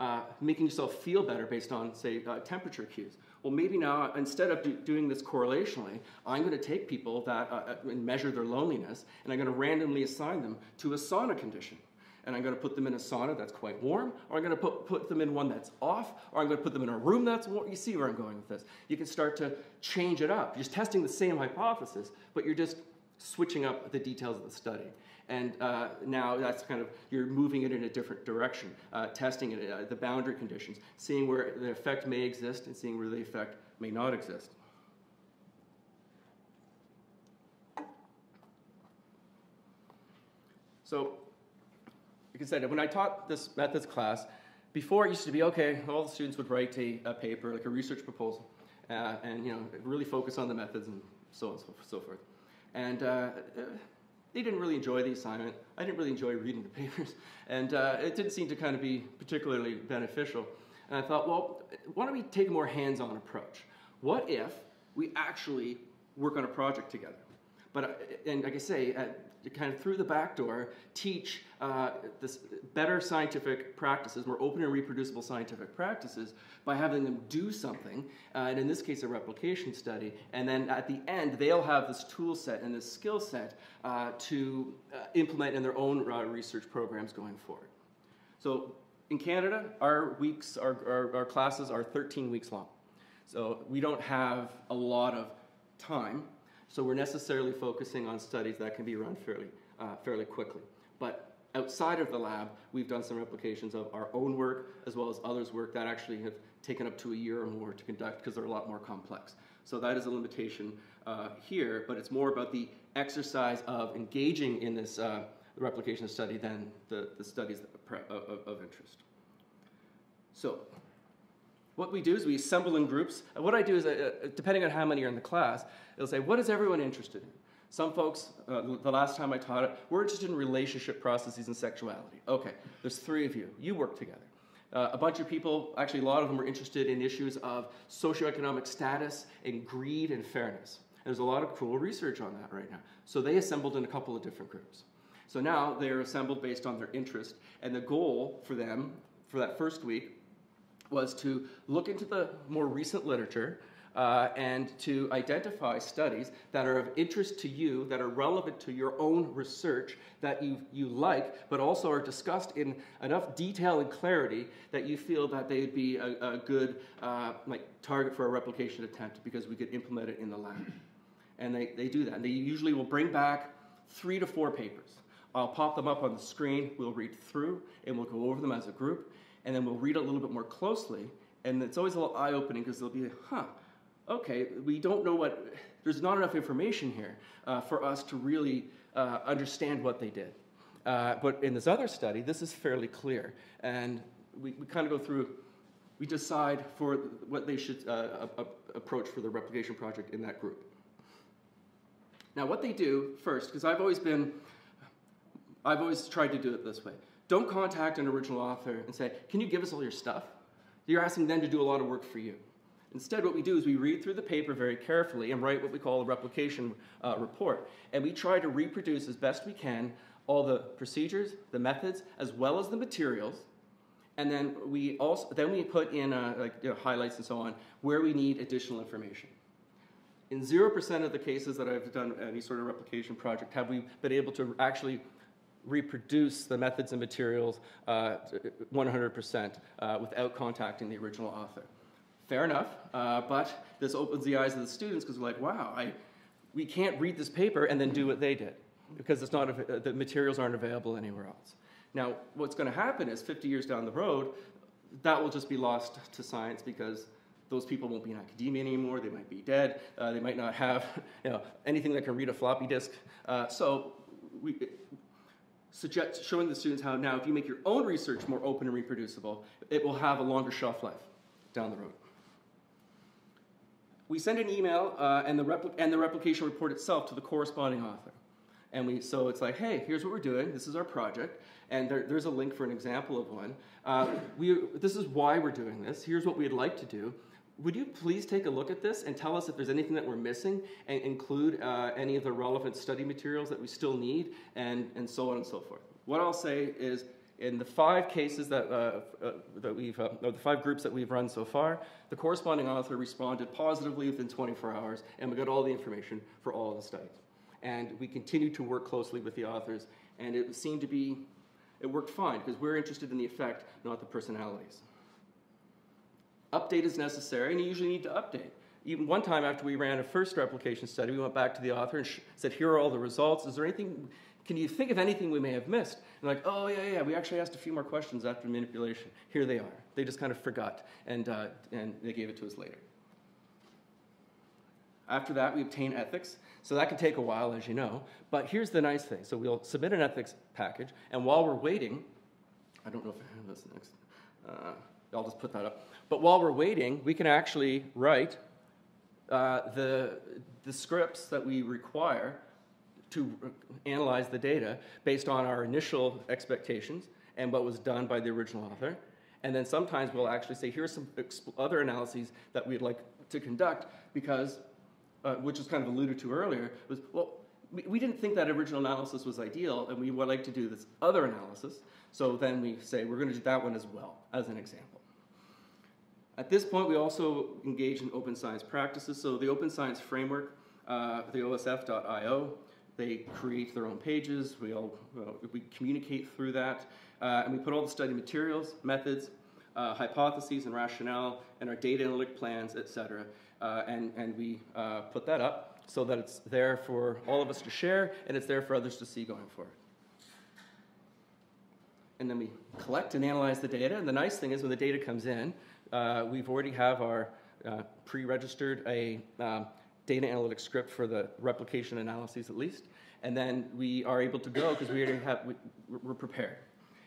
uh, uh, making yourself feel better based on, say, uh, temperature cues. Well, maybe now, instead of do, doing this correlationally, I'm going to take people that uh, and measure their loneliness, and I'm going to randomly assign them to a sauna condition. And I'm going to put them in a sauna that's quite warm, or I'm going to put, put them in one that's off, or I'm going to put them in a room that's warm. You see where I'm going with this. You can start to change it up. You're just testing the same hypothesis, but you're just switching up the details of the study. And uh, now that's kind of, you're moving it in a different direction, uh, testing it, uh, the boundary conditions, seeing where the effect may exist and seeing where the effect may not exist. So, like I said, when I taught this methods class, before it used to be, okay, all the students would write a, a paper, like a research proposal, uh, and you know, really focus on the methods and so on and so forth. And uh, they didn't really enjoy the assignment. I didn't really enjoy reading the papers. And uh, it didn't seem to kind of be particularly beneficial. And I thought, well, why don't we take a more hands-on approach? What if we actually work on a project together? But, and like I say, uh, kind of through the back door, teach uh, this better scientific practices, more open and reproducible scientific practices, by having them do something, uh, and in this case a replication study, and then at the end they'll have this tool set and this skill set uh, to uh, implement in their own uh, research programs going forward. So in Canada, our weeks, our, our, our classes are thirteen weeks long. So we don't have a lot of time. So we're necessarily focusing on studies that can be run fairly, uh, fairly quickly. But outside of the lab, we've done some replications of our own work as well as others' work that actually have taken up to a year or more to conduct because they're a lot more complex. So that is a limitation uh, here, but it's more about the exercise of engaging in this uh, replication study than the, the studies of, of, of interest. So, what we do is we assemble in groups. And what I do is, uh, depending on how many are in the class, it'll say, what is everyone interested in? Some folks, uh, the last time I taught it, we're interested in relationship processes and sexuality. Okay, there's three of you. You work together. Uh, a bunch of people, actually a lot of them were interested in issues of socioeconomic status and greed and fairness. And there's a lot of cool research on that right now. So they assembled in a couple of different groups. So now they're assembled based on their interest, and the goal for them, for that first week, was to look into the more recent literature uh, and to identify studies that are of interest to you, that are relevant to your own research, that you, you like, but also are discussed in enough detail and clarity that you feel that they would be a, a good uh, like target for a replication attempt because we could implement it in the lab. And they, they do that. And they usually will bring back three to four papers. I'll pop them up on the screen, we'll read through, and we'll go over them as a group. And then we'll read it a little bit more closely, and it's always a little eye-opening because they'll be like, huh, okay, we don't know what, there's not enough information here uh, for us to really uh, understand what they did. Uh, but in this other study, this is fairly clear, and we, we kind of go through, we decide for what they should uh, a, a approach for the replication project in that group. Now what they do first, because I've always been, I've always tried to do it this way. Don't contact an original author and say, can you give us all your stuff? You're asking them to do a lot of work for you. Instead, what we do is we read through the paper very carefully and write what we call a replication uh, report. And we try to reproduce as best we can all the procedures, the methods, as well as the materials. And then we also, then we put in uh, like, you know, highlights and so on where we need additional information. In zero percent of the cases that I've done any sort of replication project have we been able to actually reproduce the methods and materials uh, one hundred percent uh, without contacting the original author. Fair enough, uh, but this opens the eyes of the students because we're like, wow, I, we can't read this paper and then do what they did because it's not, the materials aren't available anywhere else. Now, what's going to happen is fifty years down the road, that will just be lost to science because those people won't be in academia anymore. They might be dead. Uh, they might not have you know, anything that can read a floppy disk. Uh, so we suggest showing the students how now if you make your own research more open and reproducible, it will have a longer shelf life down the road. We send an email uh, and, the repli and the replication report itself to the corresponding author. And we, so it's like, hey, here's what we're doing. This is our project. And there, there's a link for an example of one. Uh, we, this is why we're doing this. Here's what we'd like to do. Would you please take a look at this and tell us if there's anything that we're missing and include uh, any of the relevant study materials that we still need and, and so on and so forth. What I'll say is in the five cases that, uh, uh, that we've, uh, or the five groups that we've run so far, the corresponding author responded positively within twenty-four hours and we got all the information for all of the studies. And we continued to work closely with the authors and it seemed to be, it worked fine because we're interested in the effect, not the personalities. Update is necessary, and you usually need to update. Even one time after we ran a first replication study, we went back to the author and said, here are all the results. Is there anything, can you think of anything we may have missed? And like, oh, yeah, yeah, we actually asked a few more questions after manipulation. Here they are. They just kind of forgot, and, uh, and they gave it to us later. After that, we obtain ethics. So that can take a while, as you know. But here's the nice thing. So we'll submit an ethics package, and while we're waiting, I don't know if I have this next. Uh, I'll just put that up. But while we're waiting, we can actually write uh, the, the scripts that we require to analyze the data based on our initial expectations and what was done by the original author. And then sometimes we'll actually say, here are some other analyses that we'd like to conduct because, uh, which was kind of alluded to earlier, was, well, we, we didn't think that original analysis was ideal and we would like to do this other analysis. So then we say, we're going to do that one as well, as an example. At this point, we also engage in open science practices. So the Open Science Framework, uh, the O S F dot I O, they create their own pages. We, all, well, we communicate through that. Uh, and we put all the study materials, methods, uh, hypotheses and rationale, and our data analytic plans, et cetera. Uh, and, and we uh, put that up so that it's there for all of us to share, and it's there for others to see going forward. And then we collect and analyze the data. And the nice thing is when the data comes in, Uh, we've already have our uh, pre-registered a um, data analytic script for the replication analyses at least, and then we are able to go because we already have we, we're prepared.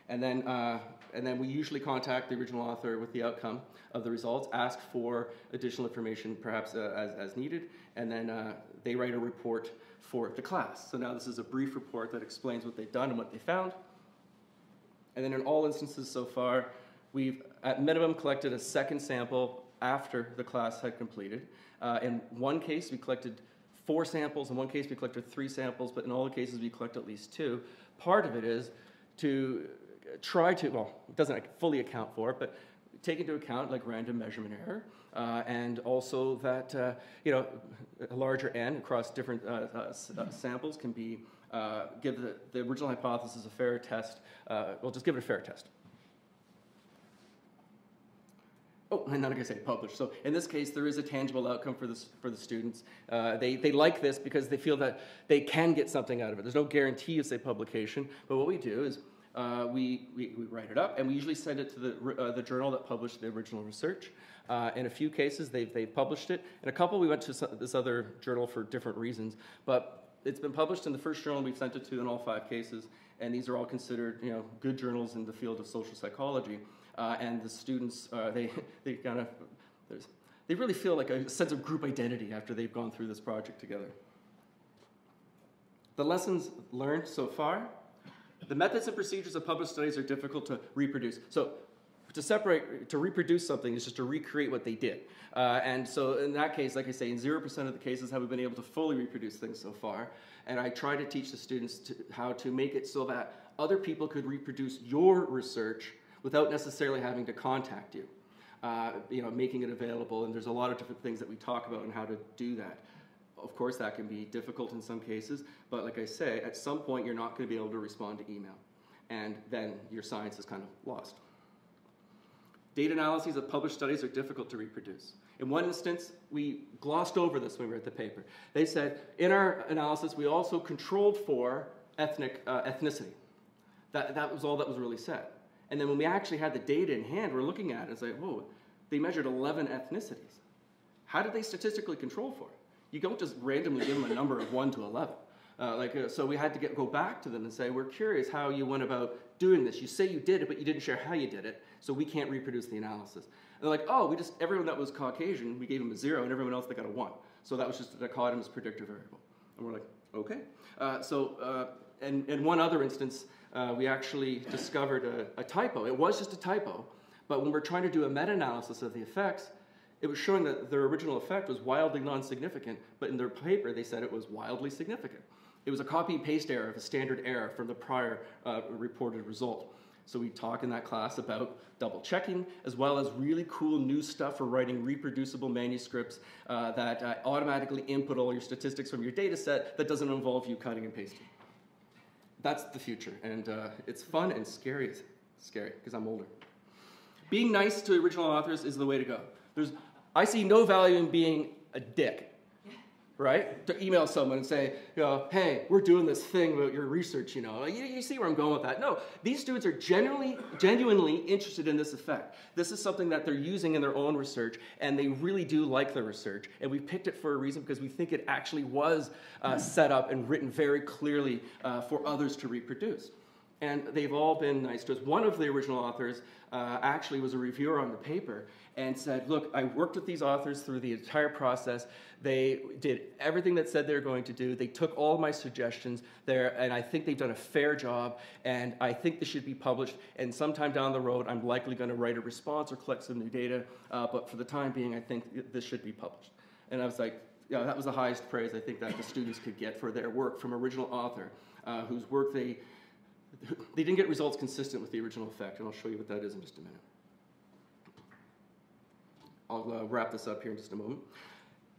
And then uh, and then we usually contact the original author with the outcome of the results, ask for additional information perhaps uh, as as needed, and then uh, they write a report for the class. So now this is a brief report that explains what they've done and what they found. And then in all instances so far, we've at minimum collected a second sample after the class had completed. Uh, in one case, we collected four samples. In one case, we collected three samples. But in all the cases, we collect at least two. Part of it is to try to, well, it doesn't fully account for it, but take into account like random measurement error uh, and also that, uh, you know, a larger N across different uh, uh, samples can be, uh, give the, the original hypothesis a fair test. Uh, we'll just give it a fair test. Oh, I'm not going to say published. So in this case, there is a tangible outcome for, this, for the students. Uh, they, they like this because they feel that they can get something out of it. There's no guarantee of, say, publication. But what we do is uh, we, we, we write it up, and we usually send it to the, uh, the journal that published the original research. Uh, in a few cases, they've, they've published it. In a couple, we went to some, this other journal for different reasons. But it's been published in the first journal we've sent it to in all five cases. And these are all considered you know, good journals in the field of social psychology. Uh, and the students, uh, they, they kind of, they really feel like a sense of group identity after they've gone through this project together. The lessons learned so far, the methods and procedures of published studies are difficult to reproduce. So to separate, to reproduce something is just to recreate what they did. Uh, and so in that case, like I say, in zero percent of the cases have we been able to fully reproduce things so far. And I try to teach the students to, how to make it so that other people could reproduce your research without necessarily having to contact you, uh, you know, making it available. And there's a lot of different things that we talk about and how to do that. Of course, that can be difficult in some cases, but like I say, at some point, you're not going to be able to respond to email, and then your science is kind of lost. Data analyses of published studies are difficult to reproduce. In one instance, we glossed over this when we read the paper. They said, in our analysis, we also controlled for ethnic, uh, ethnicity. That, that was all that was really said. And then when we actually had the data in hand, we're looking at it, it's like, whoa, they measured eleven ethnicities. How did they statistically control for it? You don't just randomly give them a number of one to eleven. Uh, like, uh, so we had to get, go back to them and say, we're curious how you went about doing this. You say you did it, but you didn't share how you did it, so we can't reproduce the analysis. And they're like, oh, we just, everyone that was Caucasian, we gave them a zero, and everyone else, they got a one. So that was just a dichotomous predictor variable. And we're like, okay. Uh, so, uh, and in one other instance, uh, we actually discovered a, a typo. It was just a typo, but when we're trying to do a meta-analysis of the effects, it was showing that their original effect was wildly non-significant, but in their paper they said it was wildly significant. It was a copy-paste error of a standard error from the prior uh, reported result. So we talk in that class about double-checking, as well as really cool new stuff for writing reproducible manuscripts uh, that uh, automatically input all your statistics from your data set that doesn't involve you cutting and pasting. That's the future, and uh, it's fun and scary. It's scary, because I'm older. Being nice to original authors is the way to go. There's, I see no value in being a dick. Right? To email someone and say, you know, hey, we're doing this thing about your research, you know. You, you see where I'm going with that. No, these students are genuinely, genuinely interested in this effect. This is something that they're using in their own research, and they really do like their research. And we picked it for a reason because we think it actually was uh, set up and written very clearly uh, for others to reproduce. And they've all been nice to us. One of the original authors uh, actually was a reviewer on the paper and said, look, I worked with these authors through the entire process. They did everything that said they were going to do. They took all my suggestions there, and I think they've done a fair job, and I think this should be published. And sometime down the road, I'm likely going to write a response or collect some new data. Uh, but for the time being, I think this should be published. And I was like, yeah, that was the highest praise I think that the students could get for their work from an original author uh, whose work they... They didn't get results consistent with the original effect, and I'll show you what that is in just a minute. I'll uh, wrap this up here in just a moment.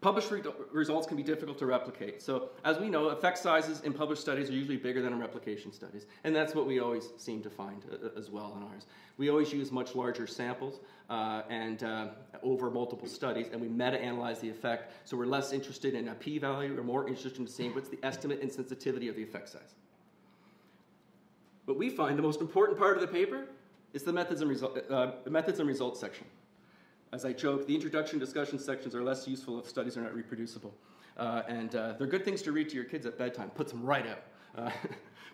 Published re results can be difficult to replicate. So, as we know, effect sizes in published studies are usually bigger than in replication studies, and that's what we always seem to find uh, as well in ours. We always use much larger samples uh, and uh, over multiple studies, and we meta-analyze the effect, so we're less interested in a p-value, we're more interested in seeing what's the estimate and sensitivity of the effect size. But we find the most important part of the paper is the methods and, resu uh, the methods and results section. As I joke, the introduction discussion sections are less useful if studies are not reproducible. Uh, and uh, they're good things to read to your kids at bedtime. Puts them right out. Uh,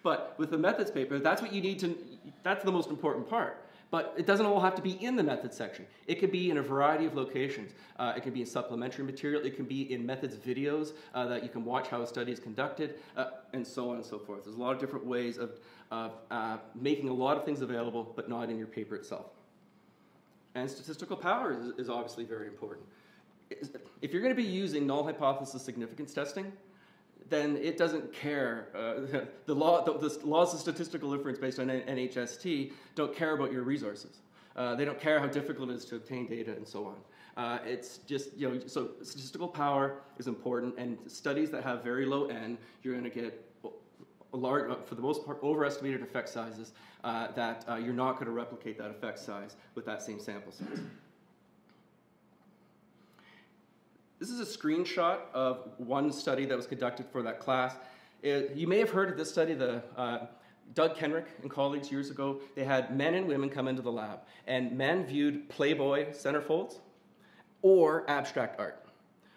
but with the methods paper, that's what you need to, that's the most important part. But it doesn't all have to be in the methods section. It could be in a variety of locations. Uh, it can be in supplementary material. It can be in methods videos uh, that you can watch how a study is conducted, uh, and so on and so forth. There's a lot of different ways of, of uh, making a lot of things available, but not in your paper itself. And statistical power is, is obviously very important. If you're going to be using null hypothesis significance testing, then it doesn't care. Uh, the, law, the, the laws of statistical inference based on N H S T don't care about your resources. Uh, they don't care how difficult it is to obtain data and so on. Uh, it's just, you know, so statistical power is important, and studies that have very low N, you're going to get a large, for the most part, overestimated effect sizes uh, that uh, you're not going to replicate that effect size with that same sample size. This is a screenshot of one study that was conducted for that class. It, you may have heard of this study, the, uh, Doug Kenrick and colleagues years ago. They had men and women come into the lab, and men viewed Playboy centerfolds or abstract art.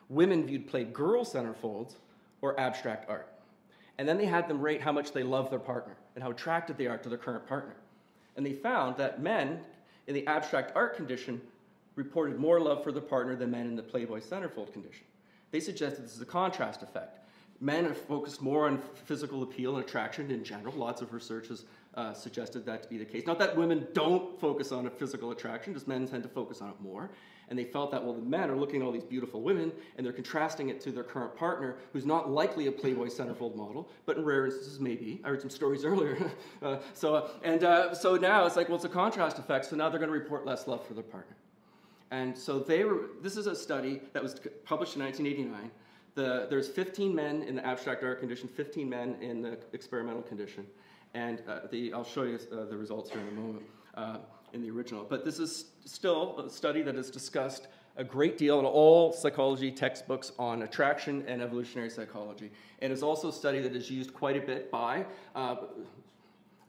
Women viewed Playgirl centerfolds or abstract art. And then they had them rate how much they love their partner and how attracted they are to their current partner. And they found that men in the abstract art condition reported more love for the partner than men in the Playboy centerfold condition. They suggested this is a contrast effect. Men are focused more on physical appeal and attraction in general. Lots of research has uh, suggested that to be the case. Not that women don't focus on a physical attraction, just men tend to focus on it more. And they felt that, well, the men are looking at all these beautiful women, and they're contrasting it to their current partner, who's not likely a Playboy centerfold model, but in rare instances, maybe. I heard some stories earlier. uh, so, uh, and uh, so now it's like, well, it's a contrast effect, so now they're going to report less love for their partner. And so they were, this is a study that was published in nineteen eighty-nine. The, there's fifteen men in the abstract art condition, fifteen men in the experimental condition. And uh, the, I'll show you uh, the results here in a moment uh, in the original. But this is still a study that is discussed a great deal in all psychology textbooks on attraction and evolutionary psychology. And it's also a study that is used quite a bit by uh,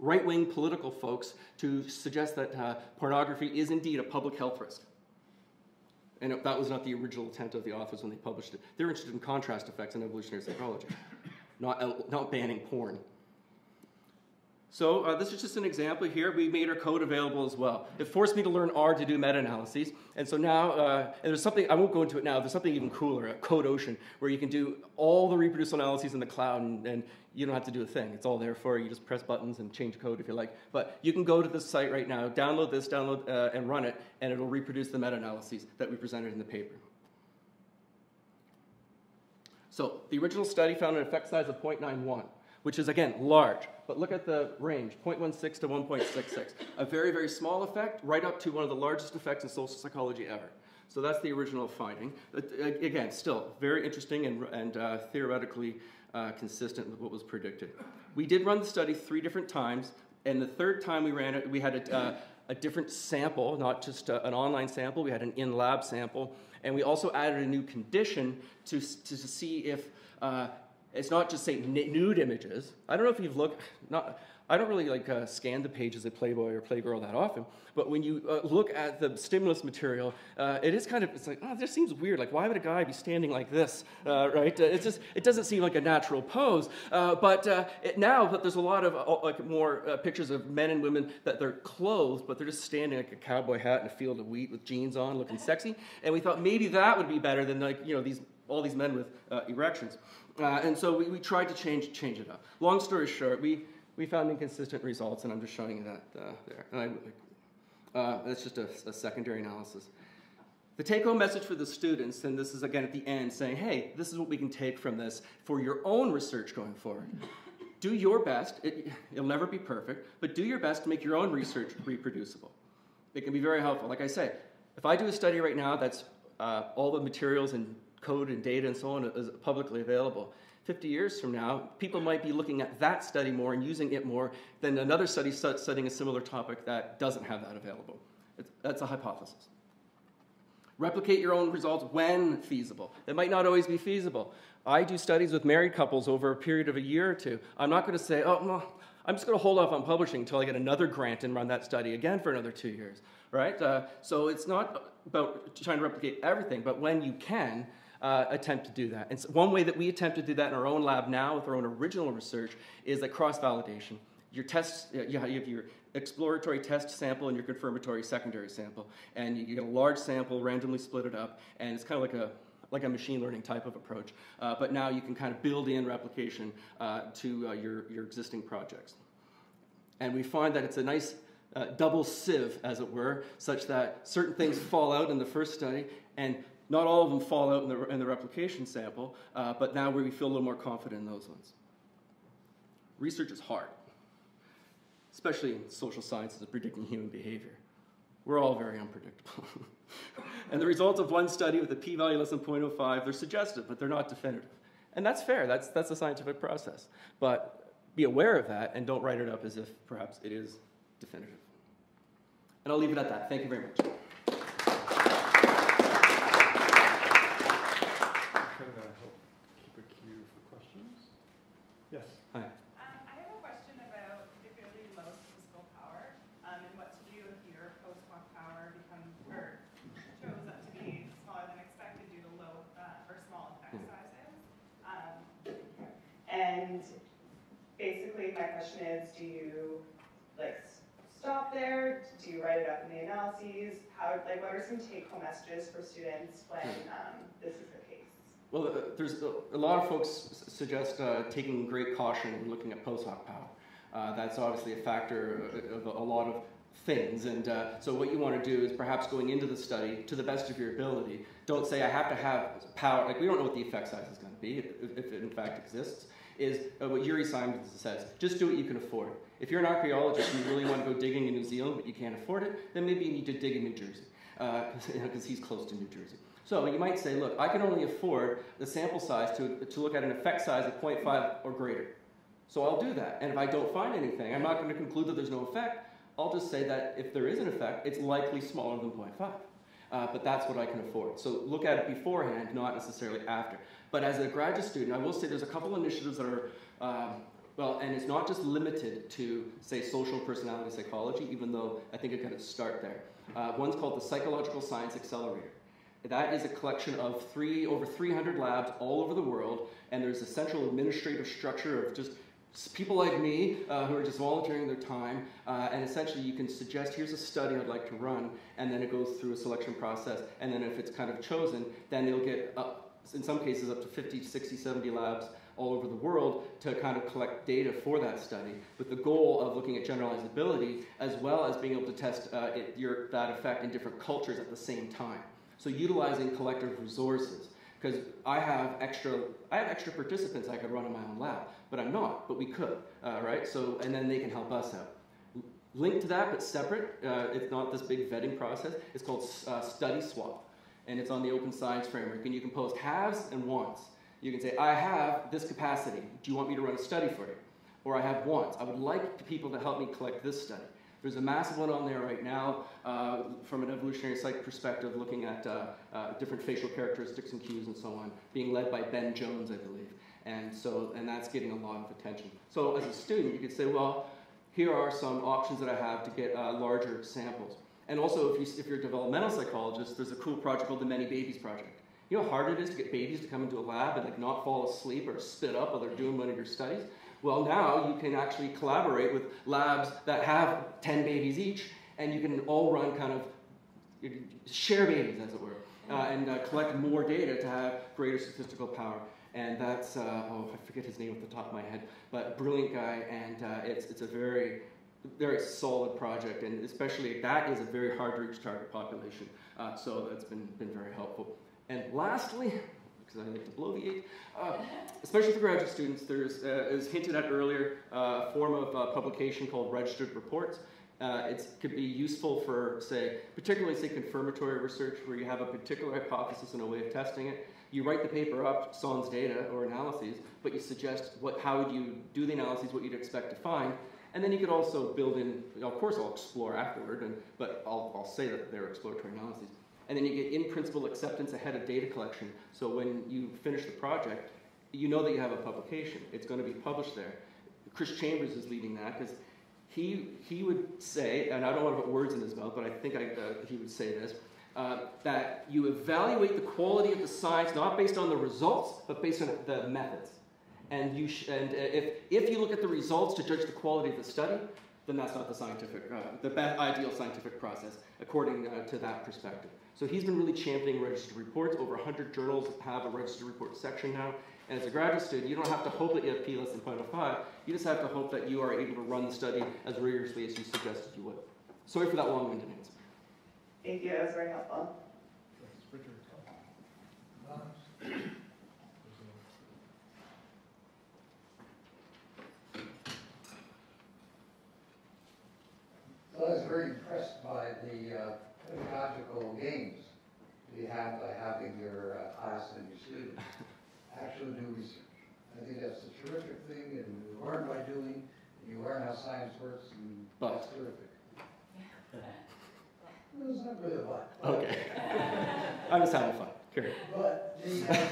right-wing political folks to suggest that uh, pornography is indeed a public health risk. And that was not the original intent of the authors when they published it. They're interested in contrast effects in evolutionary psychology, not, not banning porn. So uh, this is just an example here. We made our code available as well. It forced me to learn R to do meta-analyses. And so now, uh, and there's something, I won't go into it now, there's something even cooler at Code Ocean, where you can do all the reproducible analyses in the cloud, and, and you don't have to do a thing. It's all there for you. You just press buttons and change code if you like. But you can go to this site right now, download this, download uh, and run it, and it'll reproduce the meta-analyses that we presented in the paper. So the original study found an effect size of zero point nine one. Which is, again, large. But look at the range, zero point one six to one point six six. A very, very small effect, right up to one of the largest effects in social psychology ever. So that's the original finding. But again, still very interesting and, and uh, theoretically uh, consistent with what was predicted. We did run the study three different times. And the third time we ran it, we had a, uh, a different sample, not just a, an online sample. We had an in-lab sample. And we also added a new condition to, to, to see if uh, it's not just, say, nude images. I don't know if you've looked, not, I don't really like uh, scan the pages of Playboy or Playgirl that often, but when you uh, look at the stimulus material, uh, it is kind of, it's like, oh, this seems weird. Like, why would a guy be standing like this, uh, right? It's just, it doesn't seem like a natural pose. Uh, but uh, it, now that there's a lot of uh, like more uh, pictures of men and women that they're clothed, but they're just standing like a cowboy hat in a field of wheat with jeans on, looking sexy. And we thought maybe that would be better than, like, you know, these all these men with uh, erections. Uh, and so we, we tried to change, change it up. Long story short, we, we found inconsistent results, and I'm just showing you that uh, there. And I, uh, that's just a, a secondary analysis. The take-home message for the students, and this is again at the end, saying, hey, this is what we can take from this for your own research going forward. Do your best. It, it'll never be perfect, but do your best to make your own research reproducible. It can be very helpful. Like I say, if I do a study right now that's uh, all the materials and code and data and so on is publicly available. fifty years from now, people might be looking at that study more and using it more than another study studying a similar topic that doesn't have that available. It's, that's a hypothesis. Replicate your own results when feasible. It might not always be feasible. I do studies with married couples over a period of a year or two. I'm not going to say, oh, no, I'm just going to hold off on publishing until I get another grant and run that study again for another two years, right? Uh, so it's not about trying to replicate everything, but when you can, Uh, attempt to do that. And so one way that we attempt to do that in our own lab now with our own original research is that cross-validation. Your tests, you have your exploratory test sample and your confirmatory secondary sample. And you get a large sample, randomly split it up, and it's kind of like a, like a machine learning type of approach. Uh, but now you can kind of build in replication uh, to uh, your, your existing projects. And we find that it's a nice uh, double sieve, as it were, such that certain things fall out in the first study, and not all of them fall out in the, in the replication sample, uh, but now we feel a little more confident in those ones. Research is hard, especially in social sciences of predicting human behavior. We're all very unpredictable. And the results of one study with a p-value less than zero point zero five, they're suggestive, but they're not definitive. And that's fair. That's, that's the scientific process. But be aware of that and don't write it up as if perhaps it is definitive. And I'll leave it at that. Thank you very much. Do you like stop there? Do you write it up in the analyses? How, like, what are some take-home messages for students when um, this is the case? Well, uh, there's a, a lot of folks suggest uh, taking great caution and looking at post hoc power. Uh, that's obviously a factor of, of a lot of things, and uh, so what you want to do is perhaps going into the study to the best of your ability. Don't say I have to have power. Like, we don't know what the effect size is going to be, if, if it in fact exists. Is uh, what Yuri Simons says. Just do what you can afford. If you're an archaeologist and you really want to go digging in New Zealand but you can't afford it, then maybe you need to dig in New Jersey, because uh, you know, he's close to New Jersey. So you might say, look, I can only afford the sample size to, to look at an effect size of zero point five or greater. So I'll do that. And if I don't find anything, I'm not going to conclude that there's no effect. I'll just say that if there is an effect, it's likely smaller than zero point five. Uh, but that's what I can afford. So look at it beforehand, not necessarily after. But as a graduate student, I will say there's a couple initiatives that are uh, Well, and it's not just limited to, say, social personality psychology, even though I think it kind of start there. Uh, one's called the Psychological Science Accelerator. That is a collection of three over three hundred labs all over the world, and there's a central administrative structure of just people like me uh, who are just volunteering their time, uh, and essentially you can suggest, here's a study I'd like to run, and then it goes through a selection process, and then if it's kind of chosen, then you'll get, up, in some cases, up to fifty, sixty, seventy labs all over the world to kind of collect data for that study, with the goal of looking at generalizability, as well as being able to test uh, it, your, that effect in different cultures at the same time. So utilizing collective resources, because I have extra, I have extra participants I could run in my own lab, but I'm not, but we could, uh, right? So, and then they can help us out. Linked to that, but separate, uh, it's not this big vetting process, it's called uh, Study Swap, and it's on the Open Science Framework, and you can post haves and wants. You can say, I have this capacity, do you want me to run a study for you? Or I have wants, I would like people to help me collect this study. There's a massive one on there right now uh, from an evolutionary psych perspective, looking at uh, uh, different facial characteristics and cues and so on, being led by Ben Jones, I believe. And so, and that's getting a lot of attention. So as a student, you could say, well, here are some options that I have to get uh, larger samples. And also, if, you, if you're a developmental psychologist, there's a cool project called the Many Babies Project. You know how hard it is to get babies to come into a lab and like not fall asleep or spit up while they're doing one of your studies? Well, now you can actually collaborate with labs that have ten babies each, and you can all run kind of share babies, as it were, uh, and uh, collect more data to have greater statistical power. And that's, uh, oh, I forget his name off the top of my head, but brilliant guy, and uh, it's, it's a very, very solid project, and especially that is a very hard-to-reach target population, uh, so that's been, been very helpful. And lastly, because I like to bloviate, uh, especially for graduate students, there's, uh, as hinted at earlier, a uh, form of uh, publication called registered reports. Uh, it could be useful for, say, particularly, say, confirmatory research where you have a particular hypothesis and a way of testing it. You write the paper up, sans data or analyses, but you suggest what, how would you do the analyses, what you'd expect to find, and then you could also build in, of course I'll explore afterward, and, but I'll, I'll say that they're exploratory analyses. And then you get in-principle acceptance ahead of data collection. So when you finish the project, you know that you have a publication. It's going to be published there. Chris Chambers is leading that because he, he would say, and I don't want to put words in his mouth, but I think I, uh, he would say this, uh, that you evaluate the quality of the science not based on the results, but based on the methods. And, you sh and if, if you look at the results to judge the quality of the study, then that's not the scientific, uh, the best ideal scientific process, according uh, to that perspective. So he's been really championing registered reports. Over one hundred journals have a registered report section now. And as a graduate student, you don't have to hope that you have P less than zero point zero five. You just have to hope that you are able to run the study as rigorously as you suggested you would. Sorry for that long-winded answer. Thank you. That was very helpful. So I was very impressed by the uh, pedagogical games that you have by having your uh, class and your students actually do research. I think that's a terrific thing, and you learn by doing, and you learn how science works, and but. That's terrific. Well, it's not really a lot. Okay. I'm just having fun. Sure. But the, uh,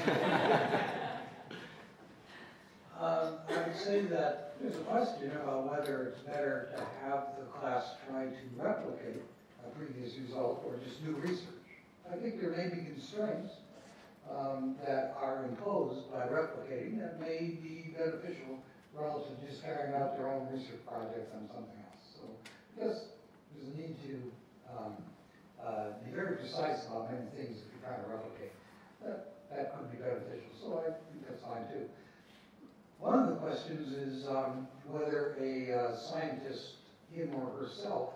um, I would say that there's a question about whether it's better to have the class try to replicate a previous result or just new research. I think there may be constraints um, that are imposed by replicating that may be beneficial relative to just carrying out their own research project on something else. So I guess there's a need to um, uh, be very precise about many things if you're trying to replicate. That, that could be beneficial, so I think that's fine too. One of the questions is um, whether a uh, scientist, him or herself,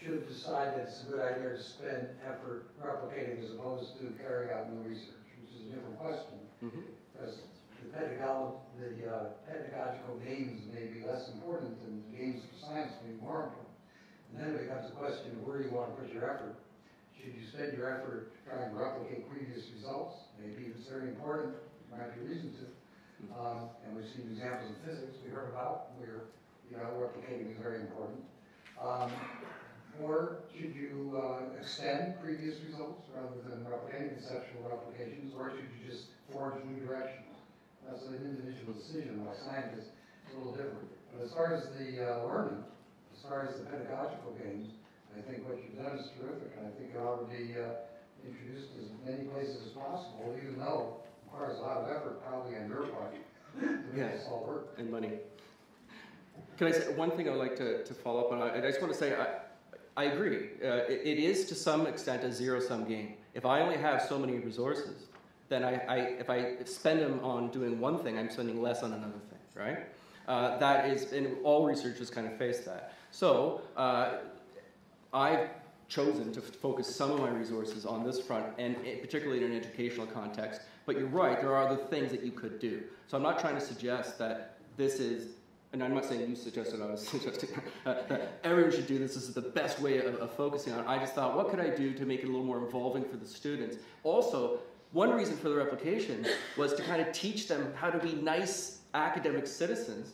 should decide that it's a good idea to spend effort replicating as opposed to carrying out new research, which is a different question, mm-hmm. because the, pedagog the uh, pedagogical gains may be less important than the gains for science may be more important. And then it becomes a question of where you want to put your effort. Should you spend your effort trying to replicate previous results? Maybe if it's very important, there might be reason to. Um, and we've seen examples in physics we heard about where, you know, replicating is very important. Um, Or should you uh, extend previous results rather than replicating conceptual replications, or should you just forge new directions? That's an individual decision by scientists. a little different. But as far as the uh, learning, as far as the pedagogical games, I think what you've done is terrific, and I think it ought to be uh, introduced as many places as possible, even though it requires a lot of effort, probably on your part, to make this all work. And money. Can I say one thing I would like to, to follow up on? I just want to say I, I agree. Uh, it, it is to some extent a zero-sum game. If I only have so many resources, then I, I, if I spend them on doing one thing, I'm spending less on another thing, right? Uh, that is, and all researchers kind of face that. So uh, I've chosen to focus some of my resources on this front, and it, particularly in an educational context. But you're right, there are other things that you could do. So I'm not trying to suggest that this is, and I'm not saying you suggested, I was suggesting uh, that everyone should do this. This is the best way of, of focusing on it. I just thought, what could I do to make it a little more involving for the students? Also, one reason for the replication was to kind of teach them how to be nice academic citizens,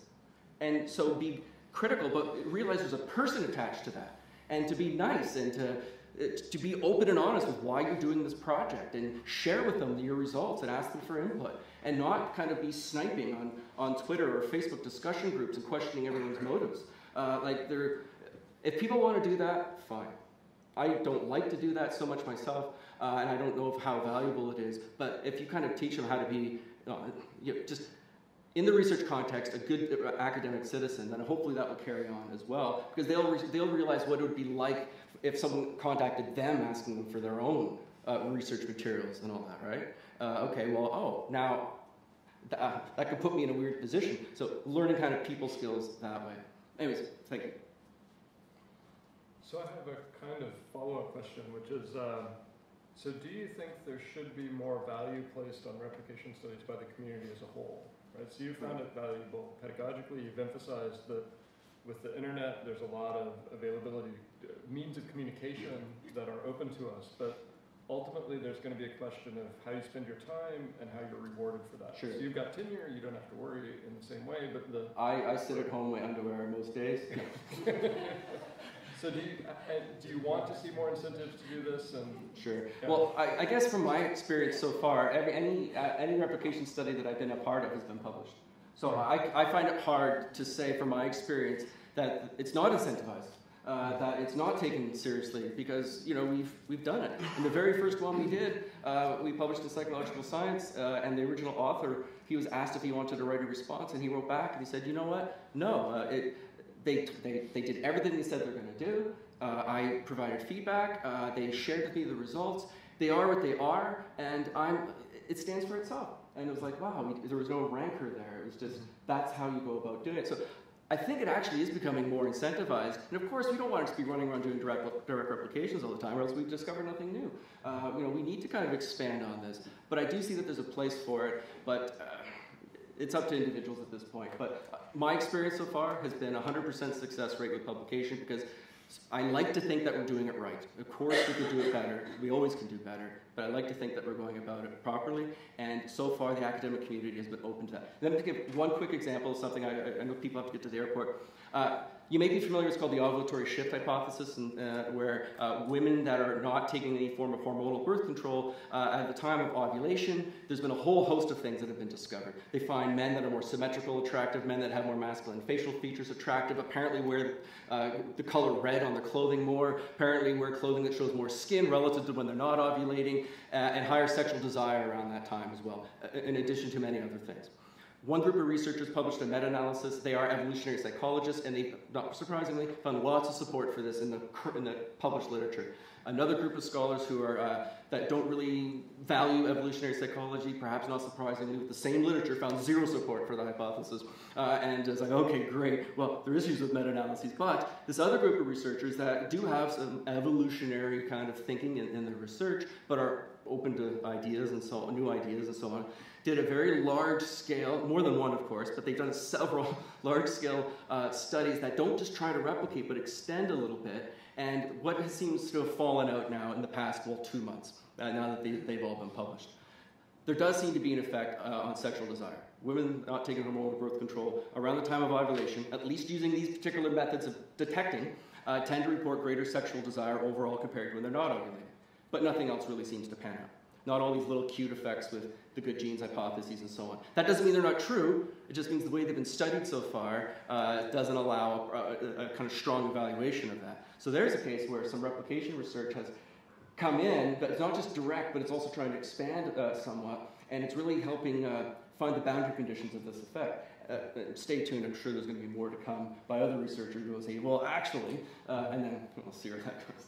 and so be critical, but realize there's a person attached to that, and to be nice, and to, to be open and honest with why you're doing this project, and share with them your results, and ask them for input, and not kind of be sniping on, on Twitter or Facebook discussion groups and questioning everyone's motives. Uh, like, they're, if people want to do that, fine. I don't like to do that so much myself, uh, and I don't know if how valuable it is, but if you kind of teach them how to be, uh, you know, just in the research context, a good academic citizen, then hopefully that will carry on as well, because they'll, re they'll realize what it would be like if someone contacted them asking them for their own uh, research materials and all that, right? Uh, okay, well, oh, now th uh, that could put me in a weird position. So learning kind of people skills that way. Anyways, thank you. So I have a kind of follow-up question, which is, uh, so do you think there should be more value placed on replication studies by the community as a whole? Right, so you found it valuable pedagogically. You've emphasized that with the internet, there's a lot of availability, uh, means of communication that are open to us. But ultimately, there's going to be a question of how you spend your time and how you're rewarded for that. Sure. So you've got tenure. You don't have to worry in the same way. But the I, I sit at home in my underwear most days. So do you, do you want to see more incentives to do this? And, sure. Yeah. Well, I, I guess from my experience so far, every, any, uh, any replication study that I've been a part of has been published. So I, I find it hard to say from my experience that it's not incentivized, uh, that it's not taken seriously, because you know, we've, we've done it. And the very first one we did, uh, we published in Psychological Science, uh, and the original author, he was asked if he wanted to write a response, and he wrote back and he said, you know what, no. Uh, it, They, they, they did everything they said they're going to do. Uh, I provided feedback. Uh, they shared with me the results. They are what they are, and I'm, it stands for itself. And it was like, wow, we, there was no rancor there. It was just, that's how you go about doing it. So I think it actually is becoming more incentivized. And of course, we don't want to be running around doing direct, direct replications all the time, or else we've discovered nothing new. Uh, you know, we need to kind of expand on this. But I do see that there's a place for it. But uh, it's up to individuals at this point. But my experience so far has been one hundred percent success rate with publication, because I like to think that we're doing it right. Of course, we can do it better. We always can do better. But I like to think that we're going about it properly. And so far, the academic community has been open to that. Let me give one quick example of something. I, I know people have to get to the airport. Uh, you may be familiar. It's called the ovulatory shift hypothesis, and, uh, where uh, women that are not taking any form of hormonal birth control uh, at the time of ovulation, there's been a whole host of things that have been discovered. They find men that are more symmetrical attractive, men that have more masculine facial features attractive, apparently wear uh, the color red on their clothing more, apparently wear clothing that shows more skin relative to when they're not ovulating, uh, and higher sexual desire around that time as well, in addition to many other things. One group of researchers published a meta-analysis. They are evolutionary psychologists, and they, not surprisingly, found lots of support for this in the, in the published literature. Another group of scholars who are, uh, that don't really value evolutionary psychology, perhaps not surprisingly, with the same literature, found zero support for the hypothesis. Uh, and it's like, okay, great, well, there are issues with meta-analyses. But this other group of researchers that do have some evolutionary kind of thinking in, in their research, but are open to ideas and so new ideas and so on, did a very large scale, more than one of course, but they've done several large scale uh, studies that don't just try to replicate, but extend a little bit. And what seems to have fallen out now in the past, well, two months, uh, now that they, they've all been published. There does seem to be an effect uh, on sexual desire. Women not taking hormonal birth control around the time of ovulation, at least using these particular methods of detecting, uh, tend to report greater sexual desire overall compared to when they're not ovulating. But nothing else really seems to pan out. not all these little cute effects with the good genes hypotheses and so on. That doesn't mean they're not true, it just means the way they've been studied so far uh, doesn't allow a, a, a kind of strong evaluation of that. So there's a case where some replication research has come in, but it's not just direct, but it's also trying to expand uh, somewhat, and it's really helping uh, find the boundary conditions of this effect. Uh, stay tuned, I'm sure there's going to be more to come by other researchers who will say, well, actually, uh, and then we'll see where that goes.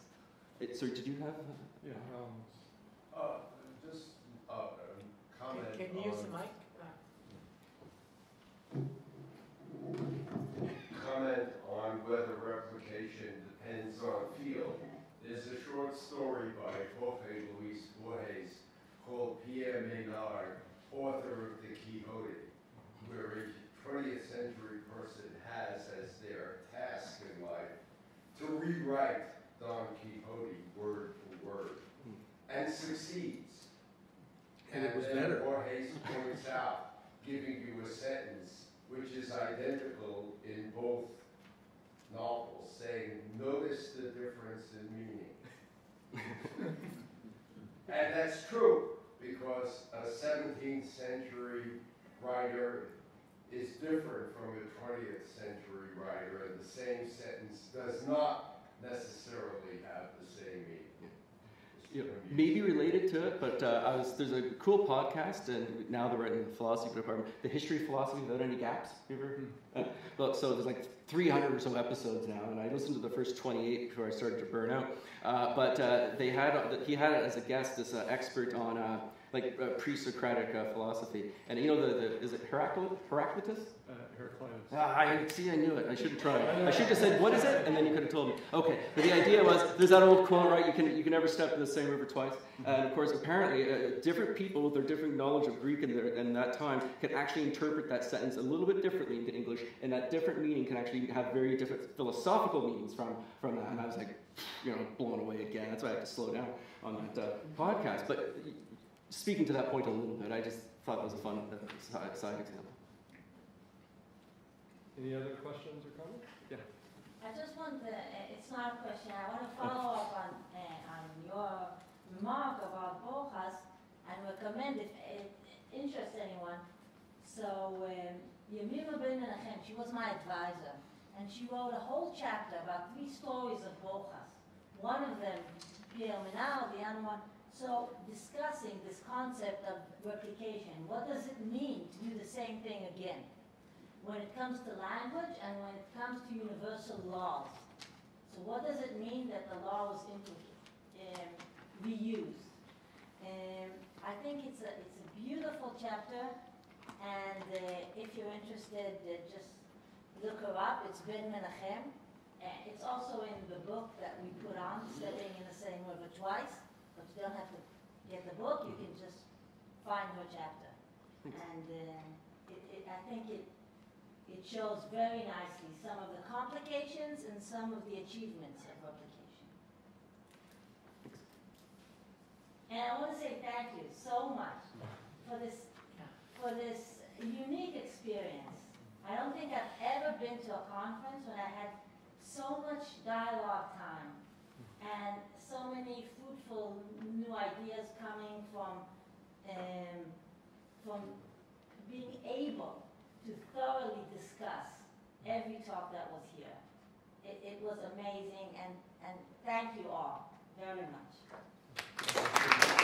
It, sir, did you have? Uh, yeah. Um, uh, just uh, a comment. Can, can you on, use the mic? Comment on whether replication depends on field. There's a short story by Jorge Luis Borges called Pierre Maynard, author of The Quixote, where twentieth century person has as their task in life to rewrite Don Quixote word for word, and succeeds. And, and it was better. Borges points out, giving you a sentence which is identical in both novels, saying, notice the difference in meaning. And that's true, because a seventeenth century writer is different from a twentieth century writer, and the same sentence does not necessarily have the same meaning. Yeah, maybe related to it, but uh, I was, there's a cool podcast, and now they're in the philosophy department, The History of Philosophy Without Any Gaps. You ever? Uh, so there's like three hundred or so episodes now, and I listened to the first twenty-eight before I started to burn out. Uh, but uh, they had uh, he had as a guest this uh, expert on uh, like uh, pre-Socratic uh, philosophy, and you know the, the is it Heraclitus? Heraclitus? Uh, Heraclitus. Ah, I see. I knew it. I should have tried. I should have said what is it, and then you could have told me. Okay, but the idea was there's that old quote, right? You can you can never step in the same river twice. Uh, and of course, apparently, uh, different people with their different knowledge of Greek in, their, in that time can actually interpret that sentence a little bit differently into English, and that different meaning can actually have very different philosophical meanings from from that. And I was like, you know, blown away again. That's why I had to slow down on that uh, podcast, but. Speaking to that point a little bit, I just thought that was a fun side, side example. Any other questions or comments? Yeah. I just want to, uh, it's not a question, I want to follow up on, uh, on your remark about Borges and recommend if it interests anyone. So, Yamima um, Ben-Menachem, she was my advisor, and she wrote a whole chapter about three stories of Borges. One of them, Pierre Menard, the other one, so discussing this concept of replication, what does it mean to do the same thing again? When it comes to language and when it comes to universal laws. So what does it mean that the law was um, reused? Um, I think it's a, it's a beautiful chapter, and uh, if you're interested, uh, just look her up. It's Ben-Menachem. Uh, it's also in the book that we put on, Stepping in the Same River Twice. But you don't have to get the book, you can just find her chapter. And uh, it, it, I think it, it shows very nicely some of the complications and some of the achievements of replication. And I want to say thank you so much for this, for this unique experience. I don't think I've ever been to a conference when I had so much dialogue time and so many fruitful new ideas coming from um, from being able to thoroughly discuss every talk that was here. It, it was amazing, and, and thank you all very much.